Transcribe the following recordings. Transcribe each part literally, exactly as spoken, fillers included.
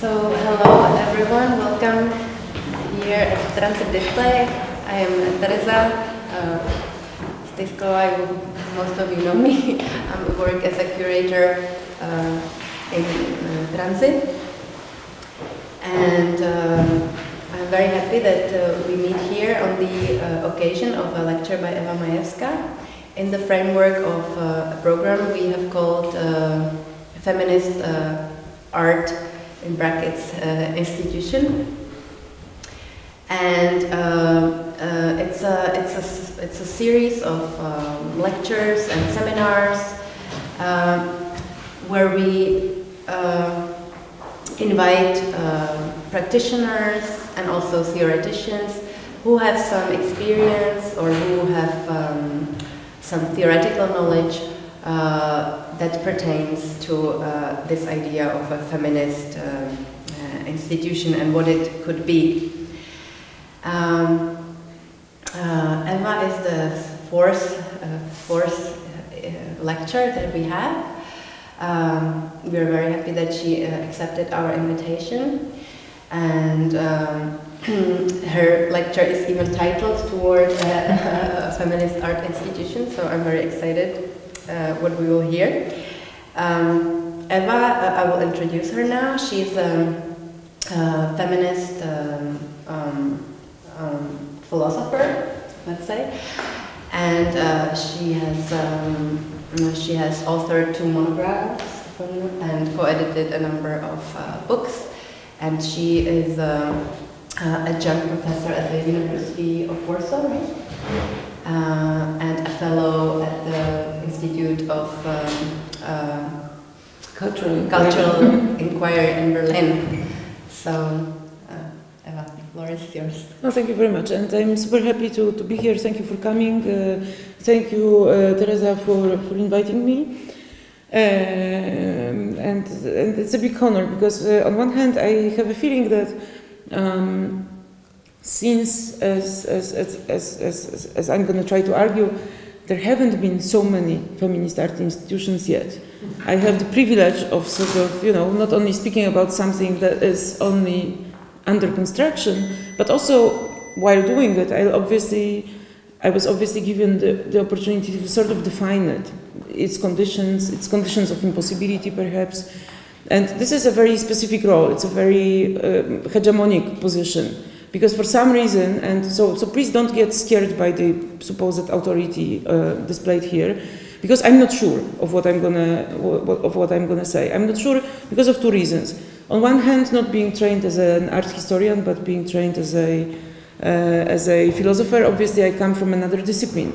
So hello everyone, welcome here at Transit Display. I am Teresa uh, Stýsková, most of you know me. I work as a curator uh, in uh, Transit. And um, I'm very happy that uh, we meet here on the uh, occasion of a lecture by Ewa Majewska in the framework of uh, a program we have called uh, Feminist uh, Art, in brackets, uh, institution. And uh, uh, it's, a, it's, a, it's a series of um, lectures and seminars uh, where we uh, invite uh, practitioners and also theoreticians who have some experience or who have um, some theoretical knowledge uh, that pertains to uh, this idea of a feminist uh, institution and what it could be. Um, uh, Emma is the fourth, uh, fourth uh, lecture that we have. Um, we are very happy that she uh, accepted our invitation, and um, her lecture is even titled Toward a, a Feminist Art Institution, so I'm very excited uh, what we will hear. Um, Ewa, uh, I will introduce her now. She's a, a feminist um, um, um, philosopher, let's say, and uh, she has um, She has authored two monographs and co-edited a number of uh, books, and she is um, uh, adjunct professor at the University of Warsaw, right? uh, and a fellow at the Institute of um, uh, Cultural, Cultural Inquiry in Berlin. So. Yours. Oh, thank you very much, and I'm super happy to, to be here. Thank you for coming. Uh, thank you, uh, Teresa, for, for inviting me. Uh, and, and it's a big honor because, uh, on one hand, I have a feeling that um, since, as, as, as, as, as, as I'm going to try to argue, there haven't been so many feminist art institutions yet. I have the privilege of sort of, you know, not only speaking about something that is only under construction, but also while doing it, I obviously, I was obviously given the, the opportunity to sort of define it, its conditions, its conditions of impossibility, perhaps. And this is a very specific role. It's a very um, hegemonic position, because for some reason, and so, so please don't get scared by the supposed authority uh, displayed here, because I'm not sure of what I'm gonna of what I'm gonna say. I'm not sure because of two reasons. On one hand, not being trained as an art historian, but being trained as a, uh, as a philosopher. Obviously, I come from another discipline.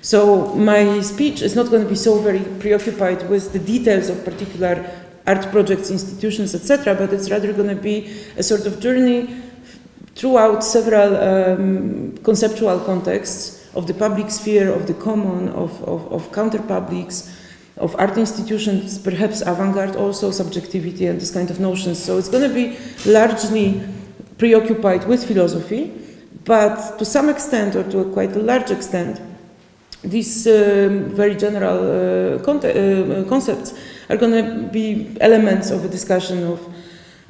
So my speech is not going to be so very preoccupied with the details of particular art projects, institutions, et cetera, but it's rather going to be a sort of journey throughout several um, conceptual contexts of the public sphere, of the common, of, of, of counter-publics, of art institutions, perhaps avant-garde also, subjectivity and this kind of notions. So it's going to be largely preoccupied with philosophy, but to some extent, or to a quite a large extent, these um, very general uh, uh, concepts are going to be elements of a discussion of,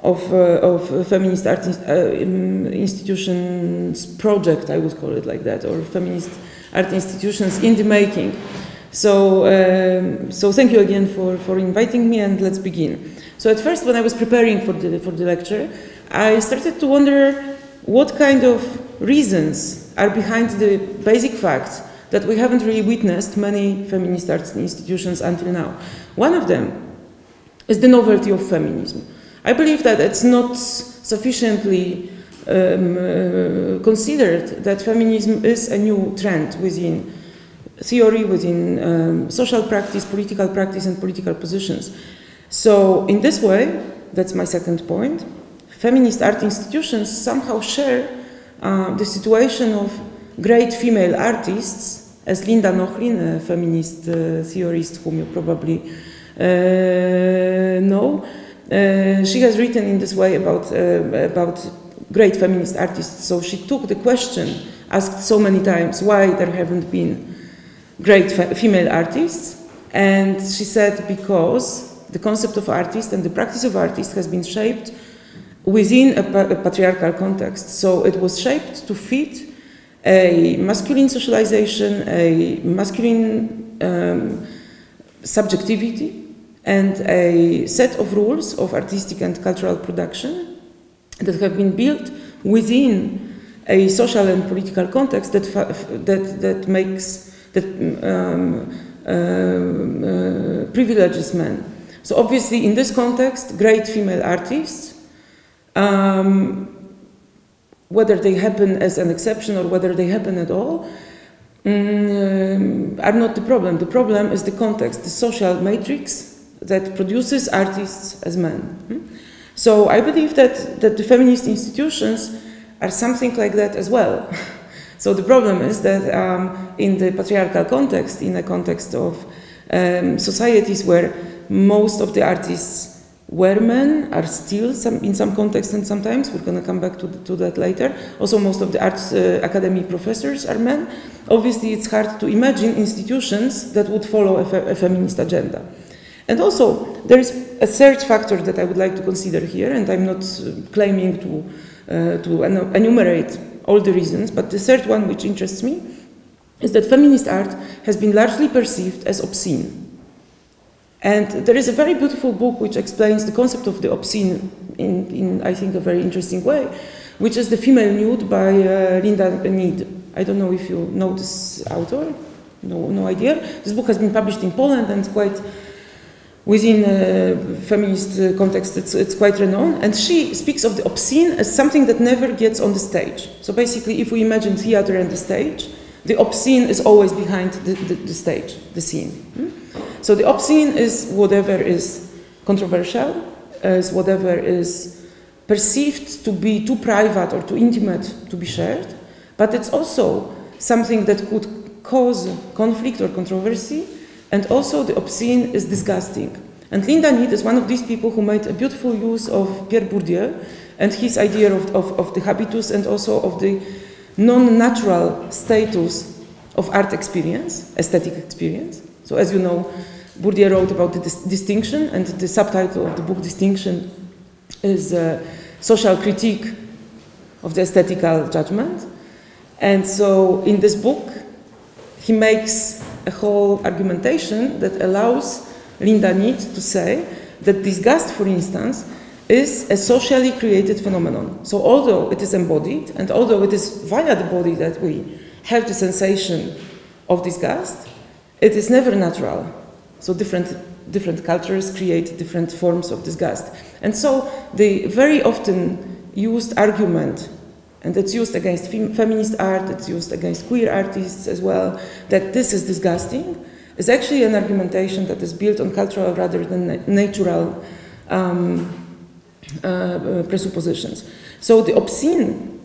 of, uh, of feminist art in uh, institutions project, I would call it like that, or feminist art institutions in the making. So, um, so thank you again for, for inviting me, and let's begin. So at first, when I was preparing for the, for the lecture, I started to wonder what kind of reasons are behind the basic fact that we haven't really witnessed many feminist arts institutions until now. One of them is the novelty of feminism. I believe that it's not sufficiently um, uh, considered that feminism is a new trend within theory, within um, social practice, political practice, and political positions. So in this way, that's my second point, feminist art institutions somehow share uh, the situation of great female artists, as Linda Nochlin, a feminist uh, theorist whom you probably uh, know. Uh, she has written in this way about, uh, about great feminist artists. So she took the question asked so many times, why there haven't been great female artists, and she said because the concept of artist and the practice of artist has been shaped within a patriarchal context. So it was shaped to fit a masculine socialization, a masculine um, subjectivity, and a set of rules of artistic and cultural production that have been built within a social and political context that that that makes that um, uh, uh, privileges men. So obviously, in this context, great female artists, um, whether they happen as an exception or whether they happen at all, um, are not the problem. The problem is the context, the social matrix that produces artists as men. So I believe that, that the feminist institutions are something like that as well. So the problem is that um, in the patriarchal context, in a context of um, societies where most of the artists were men, are still some, in some contexts and sometimes, we're gonna come back to, the, to that later, also most of the arts uh, academy professors are men, obviously it's hard to imagine institutions that would follow a, fe a feminist agenda. And also, there is a third factor that I would like to consider here, and I'm not claiming to, uh, to enumerate all the reasons, but the third one which interests me is that feminist art has been largely perceived as obscene. And there is a very beautiful book which explains the concept of the obscene in, in I think, a very interesting way, which is The Female Nude by uh, Linda Nochlin. I don't know if you know this author, no, no idea. This book has been published in Poland and quite within a feminist context, it's, it's quite renowned. And she speaks of the obscene as something that never gets on the stage. So basically, if we imagine theater and the stage, the obscene is always behind the, the, the stage, the scene. Hmm? So the obscene is whatever is controversial, is whatever is perceived to be too private or too intimate to be shared, but it's also something that could cause conflict or controversy, and also the obscene is disgusting. And Linda Nochlin is one of these people who made a beautiful use of Pierre Bourdieu and his idea of, of, of the habitus and also of the non-natural status of art experience, aesthetic experience. So as you know, Bourdieu wrote about the dis distinction, and the subtitle of the book Distinction is uh, Social Critique of the Aesthetical Judgment. And so in this book, he makes a whole argumentation that allows Linda Nochlin to say that disgust, for instance, is a socially created phenomenon. So although it is embodied, and although it is via the body that we have the sensation of disgust, it is never natural. So different, different cultures create different forms of disgust. And so the very often used argument, and it's used against fem feminist art, it's used against queer artists as well, that this is disgusting, is actually an argumentation that is built on cultural rather than na natural um, uh, presuppositions. So the obscene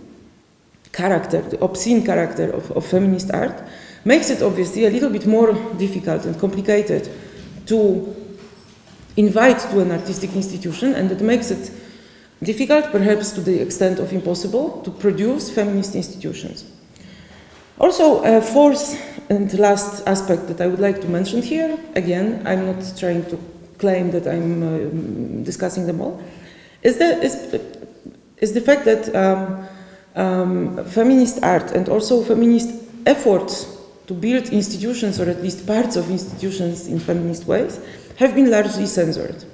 character, the obscene character of, of feminist art makes it obviously a little bit more difficult and complicated to invite to an artistic institution, and it makes it difficult, perhaps to the extent of impossible, to produce feminist institutions. Also, a fourth and last aspect that I would like to mention here, again, I'm not trying to claim that I'm uh, discussing them all, is the, is, is the fact that um, um, feminist art and also feminist efforts to build institutions, or at least parts of institutions in feminist ways, have been largely censored.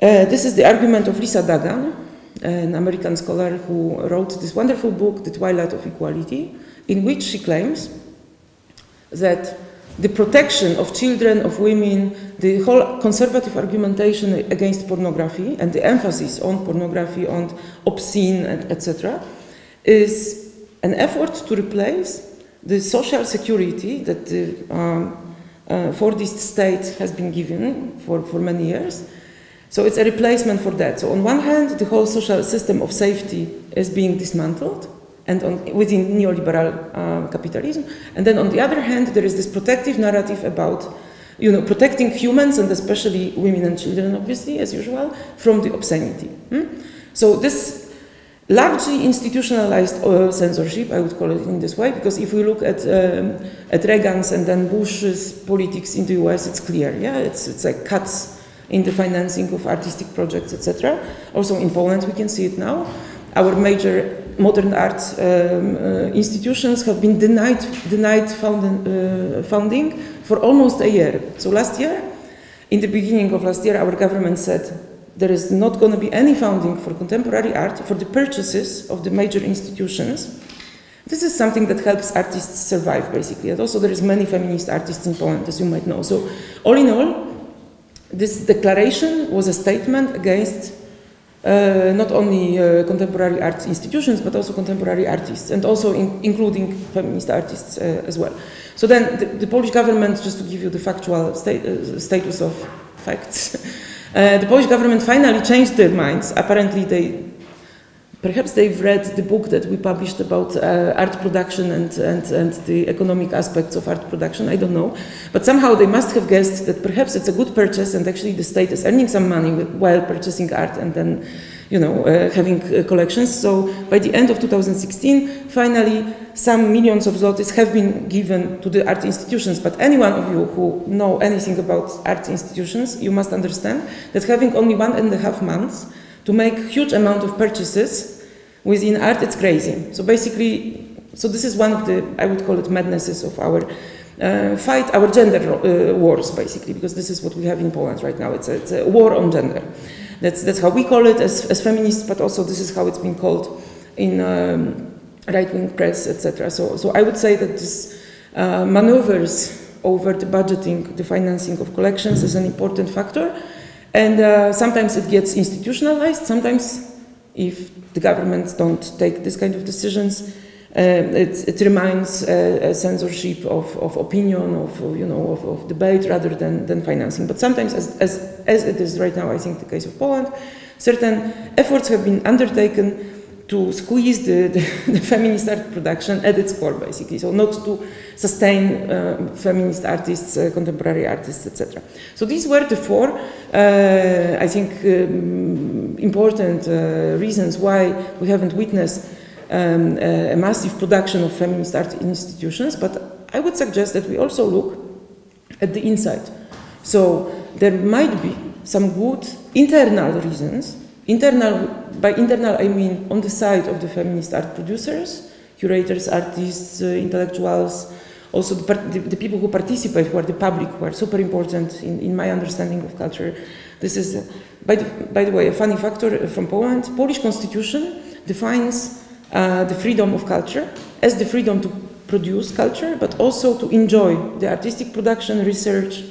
Uh, this is the argument of Lisa Duggan, an American scholar who wrote this wonderful book, The Twilight of Equality, in which she claims that the protection of children, of women, the whole conservative argumentation against pornography and the emphasis on pornography, on obscene, et cetera, is an effort to replace the social security that the um, uh, Fordist state has been given for, for many years. So it's a replacement for that. So on one hand, the whole social system of safety is being dismantled, and on, within neoliberal uh, capitalism. And then on the other hand, there is this protective narrative about, you know, protecting humans, and especially women and children, obviously, as usual, from the obscenity. Hmm? So this largely institutionalized uh, censorship, I would call it in this way, because if we look at, um, at Reagan's and then Bush's politics in the U S, it's clear, yeah? It's, it's like cuts in the financing of artistic projects, et cetera. Also in Poland, we can see it now. Our major modern art um, uh, institutions have been denied, denied found, uh, funding for almost a year. So last year, in the beginning of last year, our government said there is not going to be any funding for contemporary art for the purchases of the major institutions. This is something that helps artists survive, basically. And also there is many feminist artists in Poland, as you might know. So all in all, this declaration was a statement against uh, not only uh, contemporary art institutions, but also contemporary artists, and also in, including feminist artists uh, as well. So then the, the Polish government, just to give you the factual sta uh, status of facts, uh, the Polish government finally changed their minds. Apparently they Perhaps they've read the book that we published about uh, art production and, and, and the economic aspects of art production, I don't know. But somehow they must have guessed that perhaps it's a good purchase and actually the state is earning some money while purchasing art and then, you know, uh, having uh, collections. So by the end of two thousand sixteen, finally, some millions of zlotys have been given to the art institutions. But any one of you who know anything about art institutions, you must understand that having only one and a half months to make huge amount of purchases within art, it's crazy. So basically, so this is one of the, I would call it, madnesses of our uh, fight, our gender uh, wars, basically, because this is what we have in Poland right now. It's a, it's a war on gender. That's, that's how we call it as, as feminists, but also this is how it's been called in um, right-wing press, et cetera. So, so I would say that this uh, maneuvers over the budgeting, the financing of collections is an important factor. And uh, sometimes it gets institutionalized. Sometimes, if the governments don't take this kind of decisions, uh, it, it remains uh, a censorship of, of opinion, of, you know, of, of debate rather than, than financing. But sometimes, as, as, as it is right now, I think the case of Poland, certain efforts have been undertaken to squeeze the, the, the feminist art production at its core, basically. So not to sustain uh, feminist artists, uh, contemporary artists, et cetera. So these were the four, uh, I think, um, important uh, reasons why we haven't witnessed um, a massive production of feminist art institutions. But I would suggest that we also look at the inside. So there might be some good internal reasons. Internal, by internal, I mean on the side of the feminist art producers, curators, artists, uh, intellectuals, also the, the, the people who participate, who are the public, who are super important in, in my understanding of culture. This is, uh, by, the, by the way, a funny factor from Poland. Polish constitution defines uh, the freedom of culture as the freedom to produce culture, but also to enjoy the artistic production, research,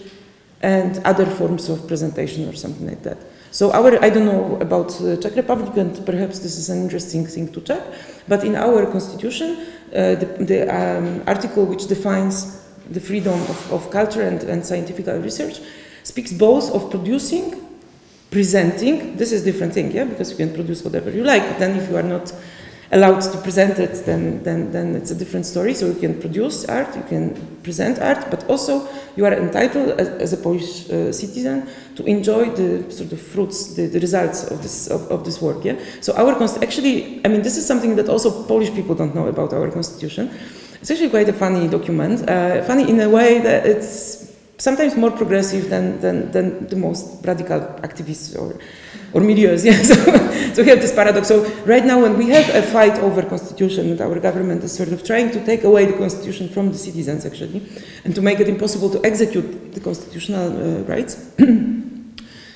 and other forms of presentation or something like that. So our, I don't know about the Czech Republic, and perhaps this is an interesting thing to check, but in our constitution, uh, the, the um, article which defines the freedom of, of culture and, and scientific research speaks both of producing, presenting. This is a different thing, yeah, because you can produce whatever you like, but then if you are not allowed to present it, then, then, then it's a different story. So you can produce art, you can present art, but also you are entitled as, as a Polish uh, citizen to enjoy the sort of fruits, the, the results of this, of, of this work. Yeah? So our const actually, I mean, this is something that also Polish people don't know about our constitution. It's actually quite a funny document, uh, funny in a way that it's sometimes more progressive than, than, than the most radical activists or or milieux, yeah. So, so we have this paradox. So right now when we have a fight over constitution and our government is sort of trying to take away the constitution from the citizens actually and to make it impossible to execute the constitutional uh, rights,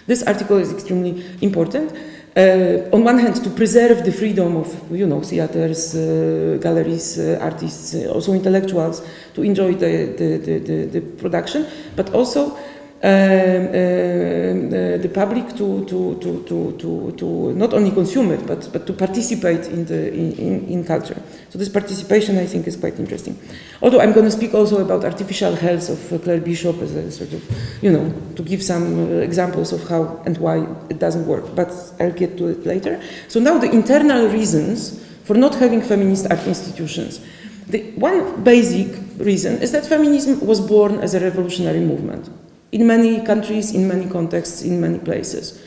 this article is extremely important. Uh, on one hand, to preserve the freedom of, you know, theaters, uh, galleries, uh, artists, uh, also intellectuals, to enjoy the, the, the, the, the production, but also Uh, uh, the public to, to, to, to, to, to not only consume it, but, but to participate in, the, in, in culture. So this participation, I think, is quite interesting. Although I'm going to speak also about artificial health of Claire Bishop as a sort of, you know, to give some examples of how and why it doesn't work, but I'll get to it later. So now the internal reasons for not having feminist art institutions. The one basic reason is that feminism was born as a revolutionary movement. In many countries, in many contexts, in many places.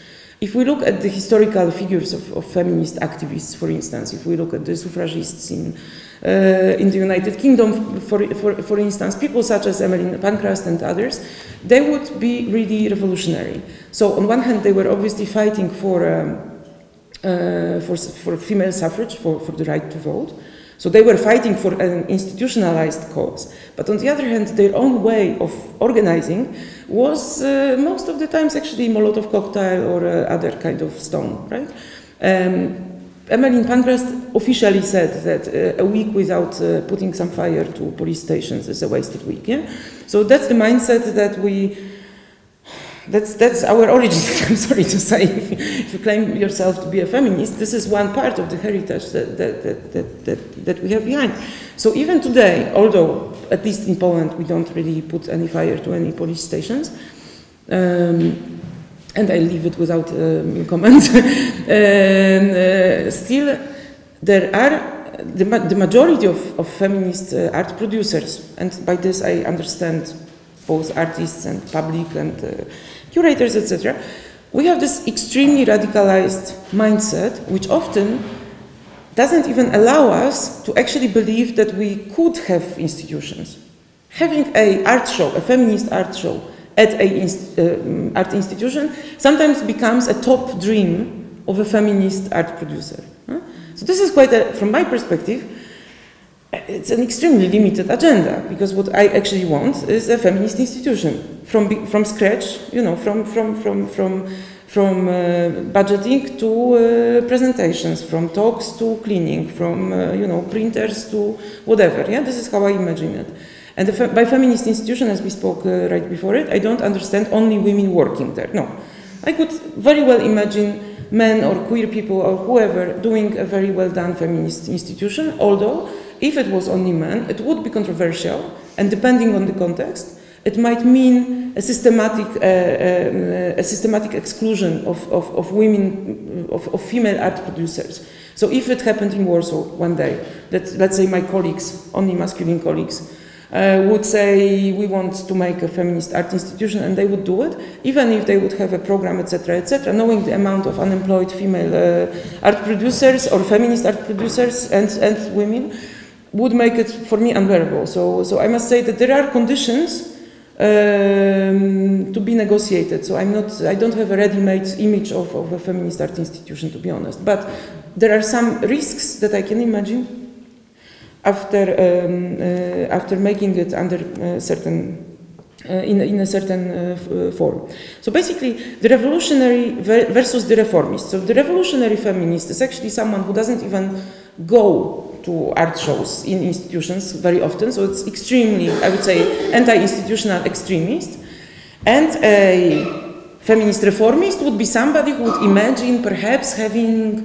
If we look at the historical figures of, of feminist activists, for instance, if we look at the suffragists in, uh, in the United Kingdom, for, for, for instance, people such as Emmeline Pankhurst and others, they would be really revolutionary. So on one hand, they were obviously fighting for, um, uh, for, for female suffrage, for, for the right to vote. So they were fighting for an institutionalized cause, but on the other hand, their own way of organizing was uh, most of the times actually Molotov cocktail or uh, other kind of stone, right? Um, Emmeline Pankhurst officially said that uh, a week without uh, putting some fire to police stations is a wasted week. Yeah? So that's the mindset that we, that's, that's our origins, I'm sorry to say, if you, if you claim yourself to be a feminist, this is one part of the heritage that, that, that, that, that, that we have behind. So even today, although at least in Poland we don't really put any fire to any police stations, um, and I leave it without um, comment, and, uh, still there are the, ma the majority of, of feminist uh, art producers, and by this I understand both artists and public and uh, curators, et cetera. We have this extremely radicalized mindset, which often doesn't even allow us to actually believe that we could have institutions. Having an art show, a feminist art show at an inst uh, art institution sometimes becomes a top dream of a feminist art producer. Huh? So this is quite, a, from my perspective, it's an extremely limited agenda, because what I actually want is a feminist institution from from scratch, you know, from from from from from uh, budgeting to uh, presentations, from talks to cleaning, from uh, you know, printers to whatever. Yeah, this is how I imagine it. And the fe by feminist institution, as we spoke uh, right before it, I don't understand only women working there. No, I could very well imagine men or queer people or whoever doing a very well done feminist institution, although. If it was only men, it would be controversial, and depending on the context, it might mean a systematic, uh, uh, a systematic exclusion of, of, of women, of, of female art producers. So if it happened in Warsaw one day, that, let's say my colleagues, only masculine colleagues, uh, would say we want to make a feminist art institution, and they would do it, even if they would have a program, et cetera, et cetera, knowing the amount of unemployed female uh, art producers or feminist art producers and, and women, would make it for me unbearable. So, so I must say that there are conditions um, to be negotiated. So I'm not, I don't have a ready-made image of, of a feminist art institution, to be honest. But there are some risks that I can imagine after um, uh, after making it under uh, certain. Uh, in, in a certain uh, form. So basically, the revolutionary ver versus the reformist. So the revolutionary feminist is actually someone who doesn't even go to art shows in institutions very often. So it's extremely, I would say, anti-institutional extremist. And a feminist reformist would be somebody who would imagine perhaps having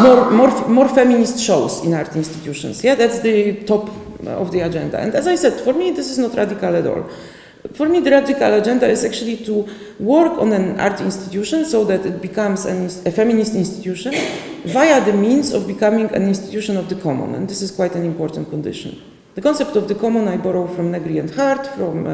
more, more, more feminist shows in art institutions. Yeah, that's the top of the agenda. And as I said, for me, this is not radical at all. For me, the radical agenda is actually to work on an art institution so that it becomes an, a feminist institution via the means of becoming an institution of the common, and this is quite an important condition. The concept of the common I borrow from Negri and Hart, from uh,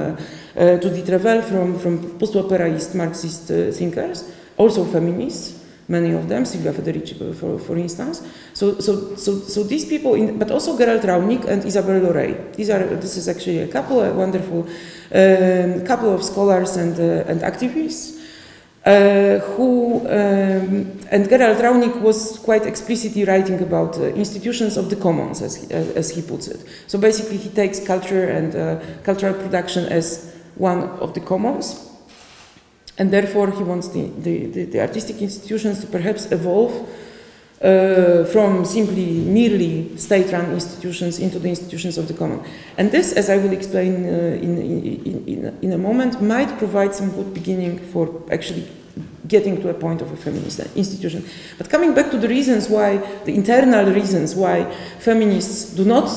uh, Judith Revell, from, from post-operaist Marxist uh, thinkers, also feminists, many of them, Sylvia Federici, for, for instance. So, so, so, so these people, in, but also Gerhard Raunig and Isabel Lory. These are, this is actually a couple, a wonderful um, couple of scholars and, uh, and activists, uh, who, um, and Gerhard Raunig was quite explicitly writing about uh, institutions of the commons, as he, as, as he puts it. So basically he takes culture and uh, cultural production as one of the commons, and therefore he wants the, the, the, the artistic institutions to perhaps evolve uh, from simply merely state-run institutions into the institutions of the common. And this, as I will explain uh, in, in, in, in a moment, might provide some good beginning for actually getting to a point of a feminist institution. But coming back to the reasons why, the internal reasons why feminists do not,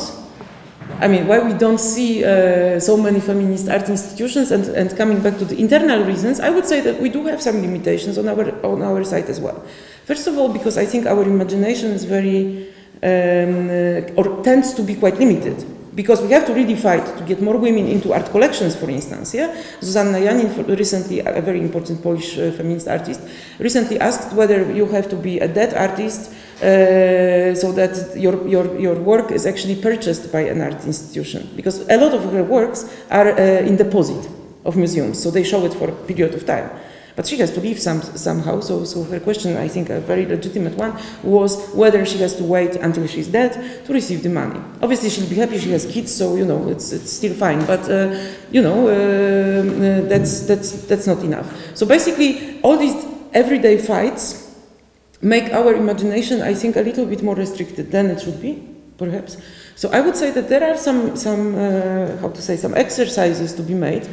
I mean, why we don't see uh, so many feminist art institutions, and, and coming back to the internal reasons, I would say that we do have some limitations on our, on our side as well. First of all, because I think our imagination is very, um, or tends to be quite limited. because we have to really fight to get more women into art collections, for instance. Yeah? Zuzanna Janin, recently, a very important Polish uh, feminist artist, recently asked whether you have to be a dead artist uh, so that your, your, your work is actually purchased by an art institution. Because a lot of her works are uh, in deposit of museums, so they show it for a period of time. But she has to leave some, somehow, so, so her question, I think a very legitimate one, was whether she has to wait until she's dead to receive the money. Obviously she'll be happy, she has kids, so you know, it's, it's still fine, but uh, you know, uh, that's, that's, that's not enough. So basically, all these everyday fights make our imagination, I think, a little bit more restricted than it should be, perhaps. So I would say that there are some, some uh, how to say, some exercises to be made.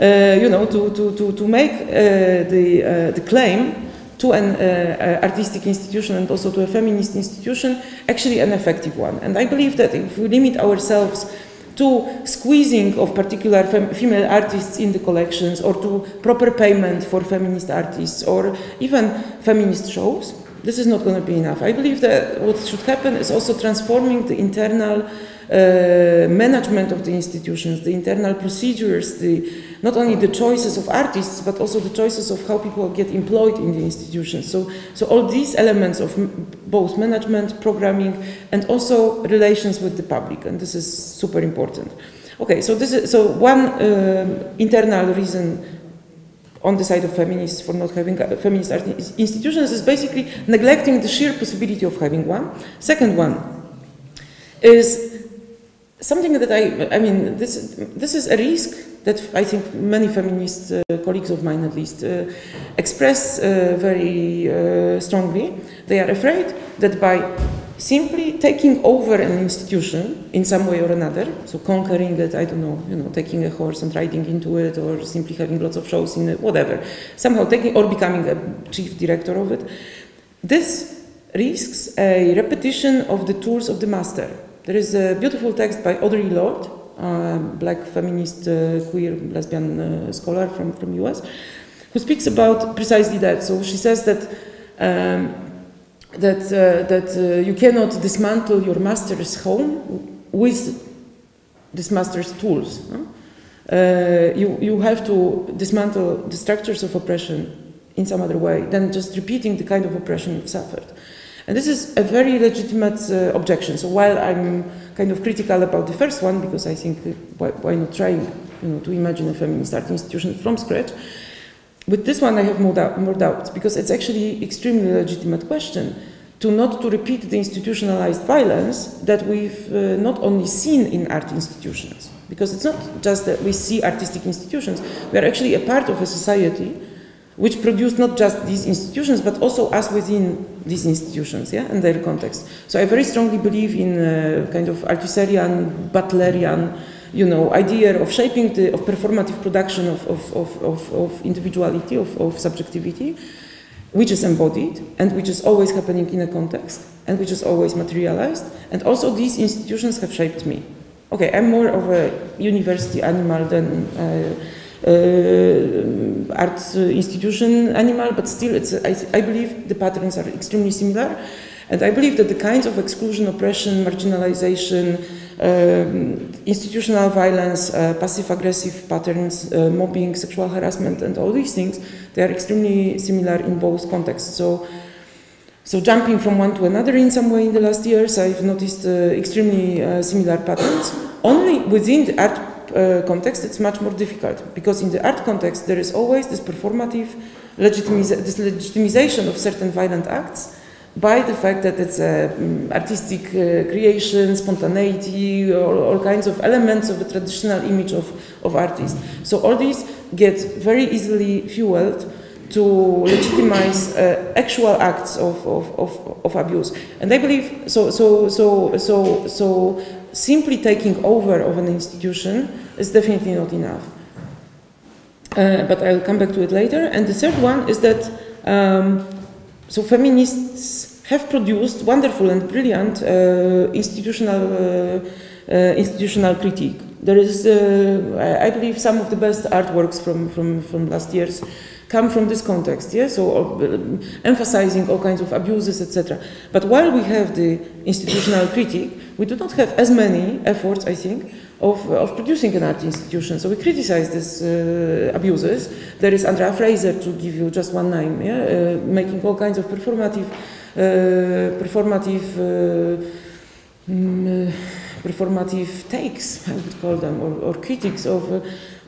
Uh, you know, to, to, to, to make uh, the, uh, the claim to an uh, artistic institution and also to a feminist institution actually an effective one. And I believe that if we limit ourselves to squeezing of particular fem female artists in the collections, or to proper payment for feminist artists, or even feminist shows, this is not going to be enough. I believe that what should happen is also transforming the internal Uh, management of the institutions, the internal procedures, the, not only the choices of artists, but also the choices of how people get employed in the institutions. So, so all these elements of both management, programming, and also relations with the public, and this is super important. Okay, so this is so one uh, internal reason on the side of feminists for not having feminist art institutions is basically neglecting the sheer possibility of having one. Second one is something that I, I mean, this, this is a risk that I think many feminist uh, colleagues of mine, at least, uh, express uh, very uh, strongly. They are afraid that by simply taking over an institution in some way or another, so conquering it, I don't know, you know, taking a horse and riding into it, or simply having lots of shows in it, whatever, somehow taking, or becoming a chief director of it, this risks a repetition of the tools of the master. There is a beautiful text by Audre Lorde, a black feminist, uh, queer, lesbian uh, scholar from, from U S, who speaks about precisely that. So she says that, um, that, uh, that uh, you cannot dismantle your master's home with this master's tools. No? Uh, you, you have to dismantle the structures of oppression in some other way than just repeating the kind of oppression you've suffered. And this is a very legitimate uh, objection. So while I'm kind of critical about the first one, because I think why, why not trying, you know, to imagine a feminist art institution from scratch, with this one I have more, doubt, more doubts, because it's actually extremely legitimate question to not to repeat the institutionalized violence that we've uh, not only seen in art institutions, because it's not just that we see artistic institutions, we are actually a part of a society which produced not just these institutions, but also us within these institutions, yeah, and their context. So I very strongly believe in a kind of Artuserian, Butlerian, you know, idea of shaping the, of performative production of, of, of, of, of individuality, of, of subjectivity, which is embodied, and which is always happening in a context, and which is always materialized, and also these institutions have shaped me. Okay, I'm more of a university animal than uh, Uh, art uh, institution animal, but still it's, I, I believe the patterns are extremely similar, and I believe that the kinds of exclusion, oppression, marginalization, um, institutional violence, uh, passive-aggressive patterns, uh, mobbing, sexual harassment, and all these things, they are extremely similar in both contexts. So, so jumping from one to another in some way in the last years, I've noticed uh, extremely uh, similar patterns. Only within the art Uh, context, it's much more difficult, because in the art context there is always this performative legitimiza this legitimization of certain violent acts by the fact that it's a um, artistic uh, creation, spontaneity, all, all kinds of elements of the traditional image of, of artists. So all these get very easily fueled to legitimize uh, actual acts of, of, of, of abuse. And I believe so so so so so simply taking over of an institution is definitely not enough. Uh, but I'll come back to it later. And the third one is that um, so feminists have produced wonderful and brilliant uh, institutional uh, uh, institutional critique. There is, uh, I believe, some of the best artworks from from from last year's come from this context, yeah? So uh, emphasizing all kinds of abuses, et cetera. But while we have the institutional critique, we do not have as many efforts, I think, of, of producing an art institution. So we criticize these uh, abuses. There is Andrea Fraser, to give you just one name, yeah? uh, making all kinds of performative, uh, performative. Uh, Um, performative takes, I would call them, or, or critiques of, uh,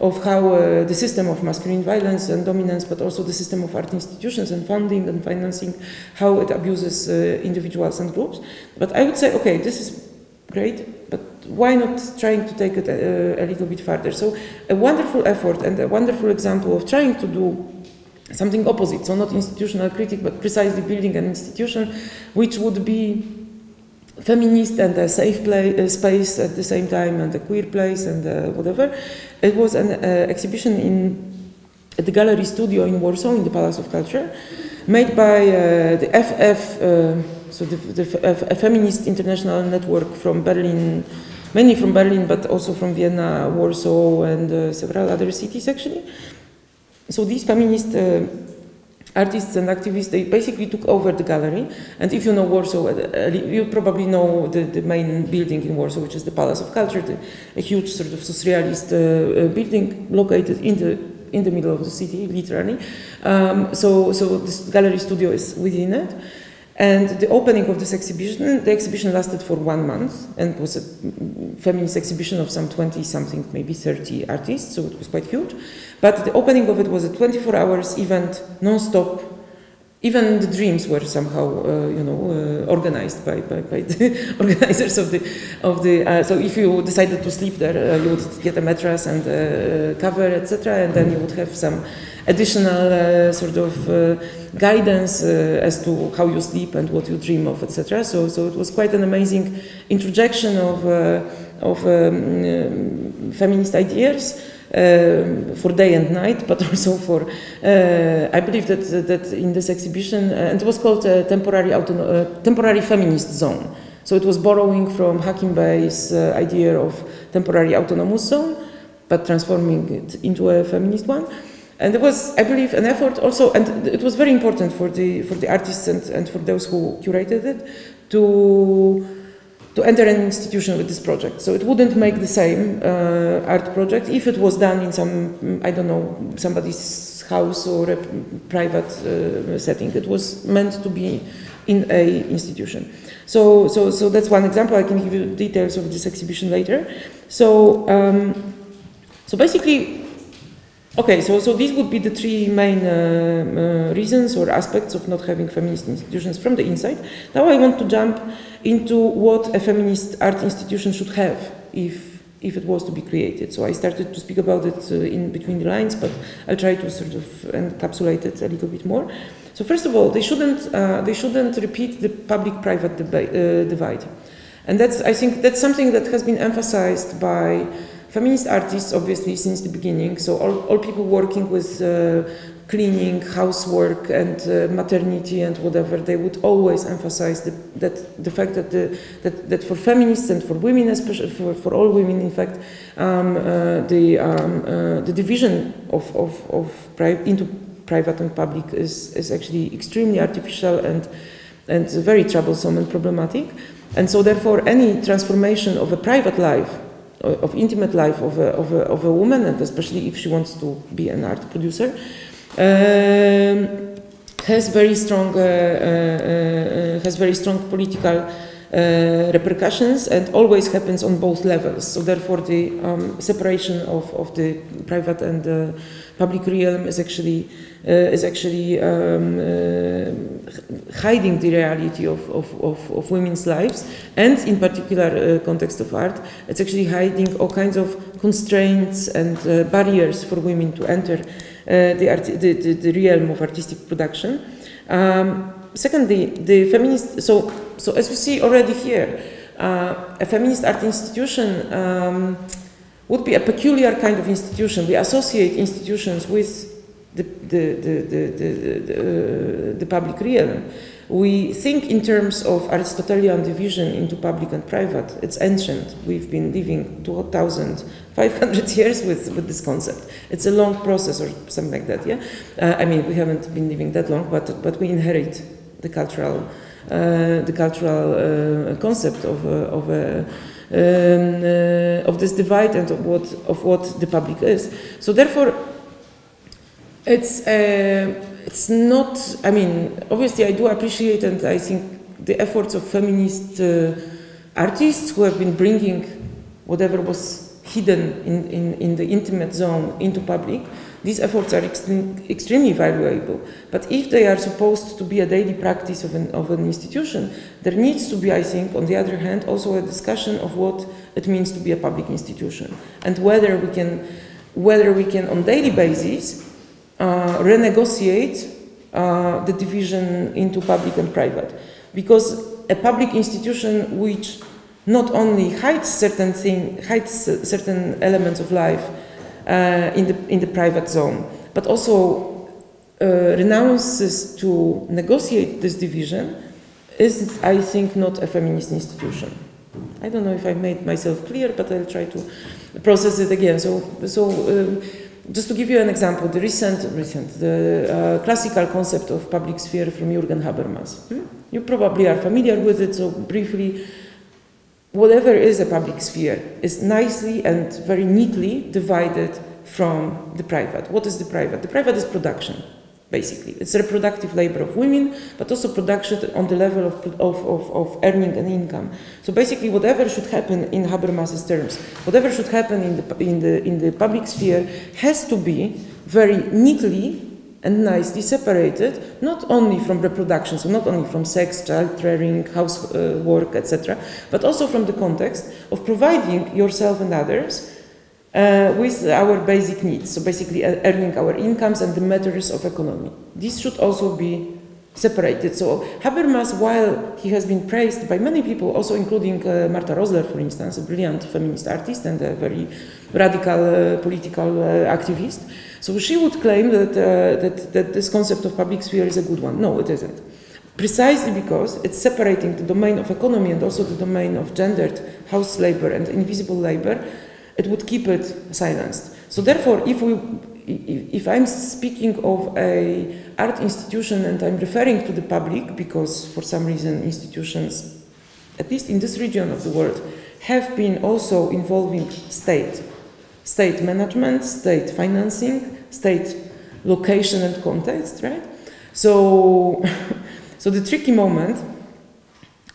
of how uh, the system of masculine violence and dominance, but also the system of art institutions and funding and financing, how it abuses uh, individuals and groups. But I would say, okay, this is great, but why not trying to take it a, a little bit further? So a wonderful effort and a wonderful example of trying to do something opposite, so not institutional critique, but precisely building an institution which would be feminist and a safe play, uh, space at the same time, and a queer place, and uh, whatever. It was an uh, exhibition in at the gallery studio in Warsaw, in the Palace of Culture, made by uh, the F F, uh, so the, the F a feminist international network from Berlin, mainly from Berlin, but also from Vienna, Warsaw, and uh, several other cities actually. So these feminist Uh, artists and activists, they basically took over the gallery. And if you know Warsaw, uh, you probably know the, the main building in Warsaw, which is the Palace of Culture, the, a huge sort of surrealist uh, uh, building located in the in the middle of the city, literally. Um, so, so this gallery studio is within it. And the opening of this exhibition, the exhibition lasted for one month and was a feminist exhibition of some twenty something, maybe thirty artists, so it was quite huge. But the opening of it was a twenty-four hours event, non-stop. Even the dreams were somehow, uh, you know, uh, organized by, by, by the organizers of the, of the uh, so if you decided to sleep there, uh, you would get a mattress and uh, cover, et cetera, and then you would have some additional uh, sort of uh, guidance uh, as to how you sleep and what you dream of, et cetera. So, so it was quite an amazing introduction of, uh, of um, um, feminist ideas uh, for day and night, but also for, uh, I believe that, that in this exhibition, uh, and it was called uh, Temporary, Autono- uh, Temporary Feminist Zone. So it was borrowing from Hakim Bey's uh, idea of Temporary Autonomous Zone, but transforming it into a feminist one. And it was, I believe, an effort also, and it was very important for the for the artists and, and for those who curated it to to enter an institution with this project. So it wouldn't make the same uh, art project if it was done in some, I don't know, somebody's house or a private uh, setting. It was meant to be in a institution. So so so that's one example. I can give you details of this exhibition later. So um, so basically. Okay, so, so these would be the three main uh, uh, reasons or aspects of not having feminist institutions from the inside. Now I want to jump into what a feminist art institution should have if, if it was to be created. So I started to speak about it uh, in between the lines, but I'll try to sort of encapsulate it a little bit more. So first of all, they shouldn't, uh, they shouldn't repeat the public-private uh, divide. And that's, I think that's something that has been emphasized by feminist artists, obviously, since the beginning, so all, all people working with uh, cleaning, housework, and uh, maternity, and whatever, they would always emphasize the, that the fact that the that, that for feminists and for women, especially for, for all women, in fact, um, uh, the um, uh, the division of of, of pri into private and public is is actually extremely artificial and and very troublesome and problematic, and so therefore any transformation of a private life, of intimate life of a, of, a, of a woman, and especially if she wants to be an art producer, um, has very strong uh, uh, uh, has very strong political uh, repercussions, and always happens on both levels. So therefore, the um, separation of, of the private and uh, public realm is actually uh, is actually um, uh, hiding the reality of, of, of, of women's lives, and in particular uh, context of art, it's actually hiding all kinds of constraints and uh, barriers for women to enter uh, the, art the, the, the realm of artistic production. Um, secondly, the feminist, so, so as you see already here, uh, a feminist art institution um, would be a peculiar kind of institution. We associate institutions with the, the, the, the, the, the, uh, the public realm, We think in terms of Aristotelian division into public and private. It's ancient. We've been living two thousand five hundred years with, with this concept. It's a long process or something like that, yeah? Uh, I mean, we haven't been living that long, but, but we inherit the cultural, uh, the cultural uh, concept of, uh, of, uh, um, uh, of this divide and of what, of what the public is. So therefore, it's... Uh, It's not, I mean, obviously I do appreciate and I think the efforts of feminist uh, artists who have been bringing whatever was hidden in, in, in the intimate zone into public. These efforts are extreme, extremely valuable, but if they are supposed to be a daily practice of an, of an institution, there needs to be, I think, on the other hand, also a discussion of what it means to be a public institution and whether we can, whether we can on daily basis Uh, renegotiate uh, the division into public and private. Because a public institution which not only hides certain thing, hides uh, certain elements of life uh, in, the, in the private zone, but also uh, renounces to negotiate this division is, I think, not a feminist institution. I don't know if I made myself clear, but I'll try to process it again. So, so um, just to give you an example, the recent, recent, the uh, classical concept of public sphere from Jürgen Habermas. Hmm? You probably are familiar with it, so briefly, whatever is a public sphere is nicely and very neatly divided from the private. What is the private? The private is production, basically. It's reproductive labor of women, but also production on the level of, of, of, of earning an income. So basically, whatever should happen in Habermas's terms, whatever should happen in the, in the, in the public sphere has to be very neatly and nicely separated, not only from reproduction, so not only from sex, child rearing, house uh, work, et cetera, but also from the context of providing yourself and others Uh, with our basic needs, so basically uh, earning our incomes and the matters of economy. These should also be separated. So Habermas, while he has been praised by many people, also including uh, Marta Rosler, for instance, a brilliant feminist artist and a very radical uh, political uh, activist, so she would claim that, uh, that, that this concept of public sphere is a good one. No, it isn't. Precisely because it's separating the domain of economy and also the domain of gendered house labor and invisible labor. It would keep it silenced. So therefore, if we, if I'm speaking of a art institution and I'm referring to the public, because for some reason institutions, at least in this region of the world, have been also involving state, state management, state financing, state location and context, right? So, so the tricky moment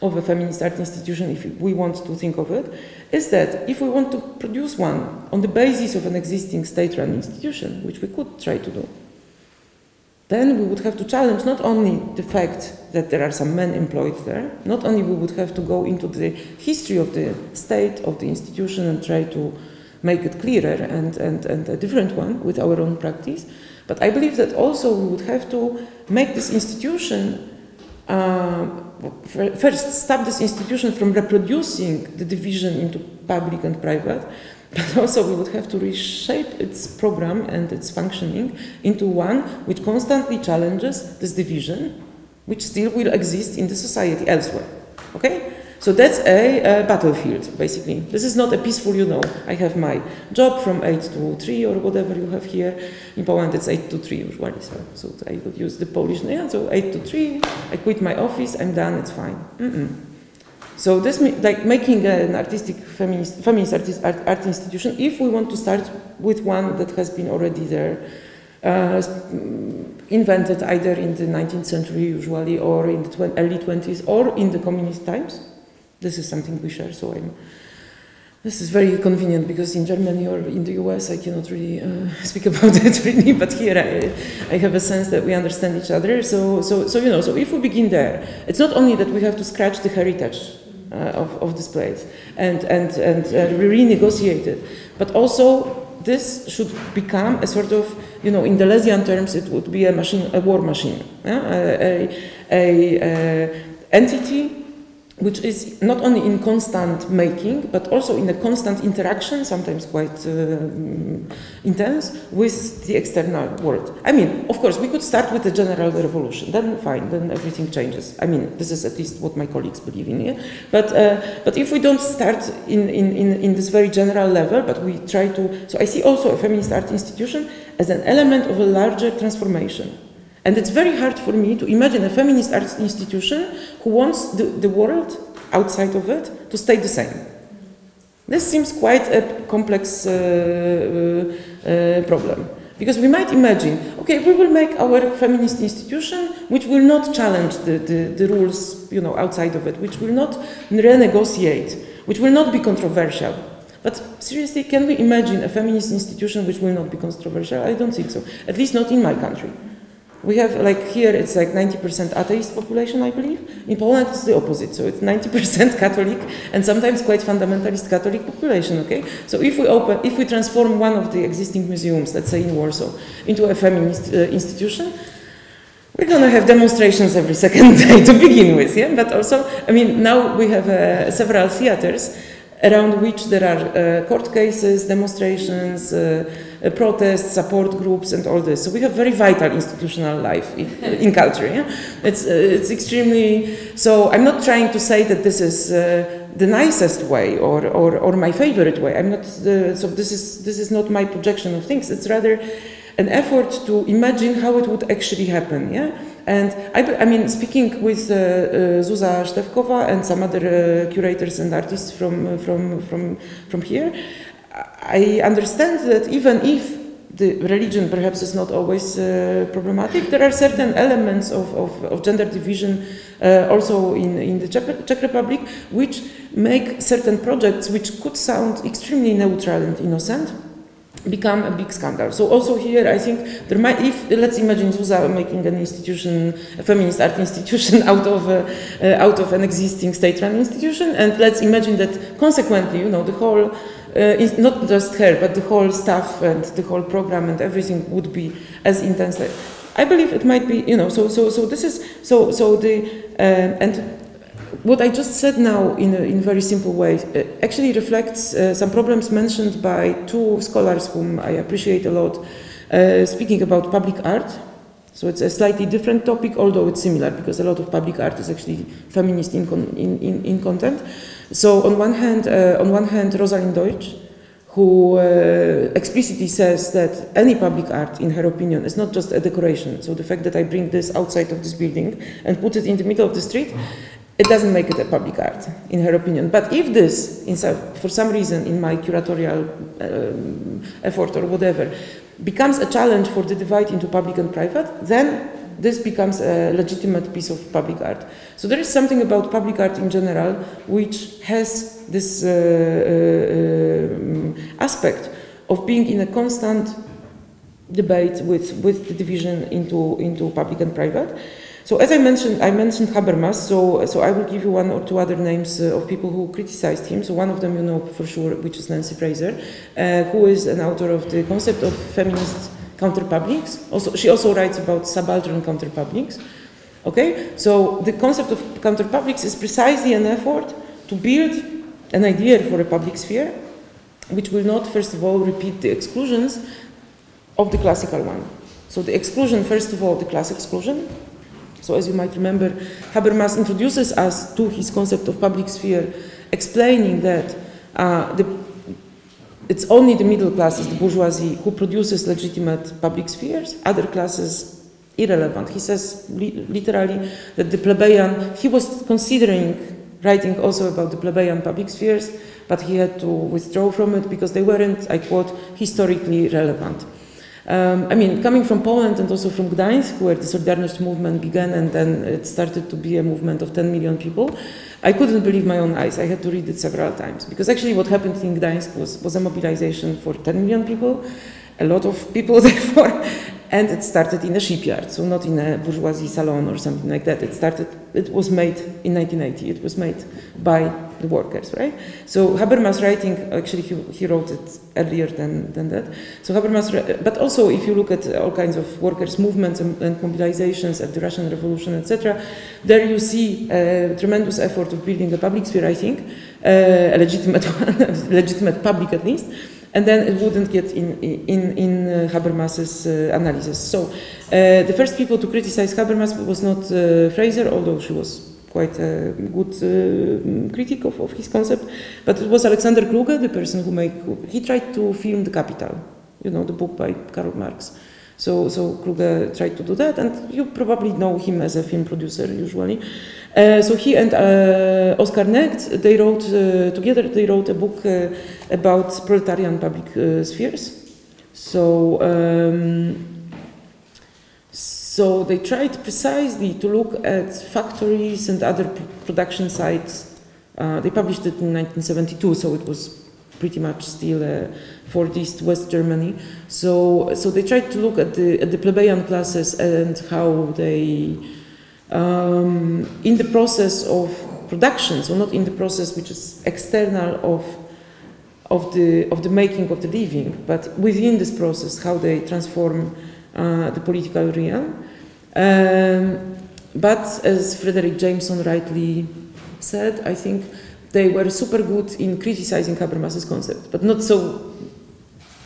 of a feminist art institution, if we want to think of it, is that if we want to produce one on the basis of an existing state-run institution, which we could try to do, then we would have to challenge not only the fact that there are some men employed there, not only we would have to go into the history of the state, of the institution, and try to make it clearer and, and, and a different one with our own practice, but I believe that also we would have to make this institution uh, first, stop this institution from reproducing the division into public and private, but also we would have to reshape its program and its functioning into one which constantly challenges this division, which still will exist in the society elsewhere. Okay? So that's a, a battlefield, basically. This is not a peaceful, you know, I have my job from eight to three or whatever you have here. In Poland it's eight to three usually, so, so I would use the Polish name, so eight to three, I quit my office, I'm done, it's fine. Mm-mm. So this, like making an artistic, feminist, feminist artist, art, art institution, if we want to start with one that has been already there, Uh, invented either in the nineteenth century usually or in the early twenties or in the communist times. This is something we share, so I'm, this is very convenient because in Germany or in the U S I cannot really uh, speak about it really, but here I, I have a sense that we understand each other. So, so, so, you know, so if we begin there, it's not only that we have to scratch the heritage uh, of, of this place and, and, and uh, renegotiate it, but also this should become a sort of, you know, in Deleuzean terms, it would be a machine, a war machine, yeah? a, a, a, a entity which is not only in constant making, but also in a constant interaction, sometimes quite uh, intense, with the external world. I mean, of course, we could start with a general revolution, then fine, then everything changes. I mean, this is at least what my colleagues believe in, yeah? But, uh, but if we don't start in, in, in, in this very general level, but we try to... So I see also a feminist art institution as an element of a larger transformation. And it's very hard for me to imagine a feminist arts institution who wants the, the world outside of it to stay the same. This seems quite a complex uh, uh, problem. Because we might imagine, okay, we will make our feminist institution which will not challenge the, the, the rules, you know, outside of it, which will not renegotiate, which will not be controversial. But seriously, can we imagine a feminist institution which will not be controversial? I don't think so, at least not in my country. We have, like here, it's like ninety percent atheist population, I believe. In Poland, it's the opposite, so it's ninety percent Catholic and sometimes quite fundamentalist Catholic population, okay? So if we open, if we transform one of the existing museums, let's say in Warsaw, into a feminist uh, institution, we're gonna have demonstrations every second day to begin with, yeah? But also, I mean, now we have uh, several theaters around which there are uh, court cases, demonstrations, uh, uh, protests, support groups, and all this. So we have very vital institutional life in, in culture. Yeah? It's, uh, it's extremely... So I'm not trying to say that this is uh, the nicest way or, or, or my favorite way. I'm not... Uh, so this is, this is not my projection of things. It's rather an effort to imagine how it would actually happen. Yeah? And I, I mean, speaking with uh, uh, Zuzanna Stýsková and some other uh, curators and artists from, from, from, from here, I understand that even if the religion perhaps is not always uh, problematic, there are certain elements of, of, of gender division uh, also in, in the Czech, Czech Republic, which make certain projects which could sound extremely neutral and innocent become a big scandal. So also here, I think there might, if let's imagine Zuzanna making an institution, a feminist art institution, out of a, uh, out of an existing state-run institution, and let's imagine that consequently, you know, the whole, uh, is not just her, but the whole staff and the whole program and everything would be as intense. I believe it might be, you know. So so so this is so so the uh, and. What I just said now, in a in very simple way, uh, actually reflects uh, some problems mentioned by two scholars whom I appreciate a lot, uh, speaking about public art. So it's a slightly different topic, although it's similar, because a lot of public art is actually feminist in con in, in, in content. So on one hand, uh, on one hand, Rosalind Deutsch, who uh, explicitly says that any public art, in her opinion, is not just a decoration. So the fact that I bring this outside of this building and put it in the middle of the street, it doesn't make it a public art, in her opinion. But if this, in some, for some reason, in my curatorial um, effort or whatever, becomes a challenge for the divide into public and private, then this becomes a legitimate piece of public art. So there is something about public art in general which has this uh, uh, aspect of being in a constant debate with, with the division into, into public and private. So as I mentioned, I mentioned Habermas, so, so I will give you one or two other names uh, of people who criticized him. So one of them you know for sure, which is Nancy Fraser, uh, who is an author of the concept of feminist counterpublics. Also, she also writes about subaltern counterpublics. Okay? So the concept of counterpublics is precisely an effort to build an idea for a public sphere, which will not, first of all, repeat the exclusions of the classical one. So the exclusion, first of all, the class exclusion. So as you might remember, Habermas introduces us to his concept of public sphere, explaining that uh, the, it's only the middle classes, the bourgeoisie, who produces legitimate public spheres, other classes irrelevant. He says li literally that the plebeian, he was considering writing also about the plebeian public spheres, but he had to withdraw from it because they weren't, I quote, historically relevant. Um, I mean, coming from Poland and also from Gdańsk, where the Solidarność movement began and then it started to be a movement of ten million people, I couldn't believe my own eyes. I had to read it several times, because actually what happened in Gdańsk was, was a mobilization for ten million people, a lot of people therefore, And it started in a shipyard, so not in a bourgeoisie salon or something like that. It started, it was made in nineteen ninety, it was made by the workers, right? So Habermas writing, actually he, he wrote it earlier than, than that. So Habermas, but also if you look at all kinds of workers' movements and, and mobilizations at the Russian Revolution, et cetera, there you see a tremendous effort of building a public sphere, I think, uh, a legitimate one, legitimate public at least. And then it wouldn't get in, in, in uh, Habermas's uh, analysis. So uh, the first people to criticize Habermas was not uh, Fraser, although she was quite a good uh, critic of, of his concept, but it was Alexander Kluge, the person who made, he tried to film The Capital, you know, the book by Karl Marx. So, so Kluge tried to do that, and you probably know him as a film producer usually. Uh, so he and uh, Oscar Necht, they wrote uh, together. They wrote a book uh, about proletarian public uh, spheres. So, um, so they tried precisely to look at factories and other production sites. Uh, they published it in nineteen seventy-two, so it was pretty much still uh, forties West Germany. So, so they tried to look at the at the plebeian classes and how they. Um, in the process of production, so not in the process which is external of of the of the making of the living, but within this process, how they transform uh, the political realm. Um, but as Frederick Jameson rightly said, I think they were super good in criticizing Habermas's concept, but not so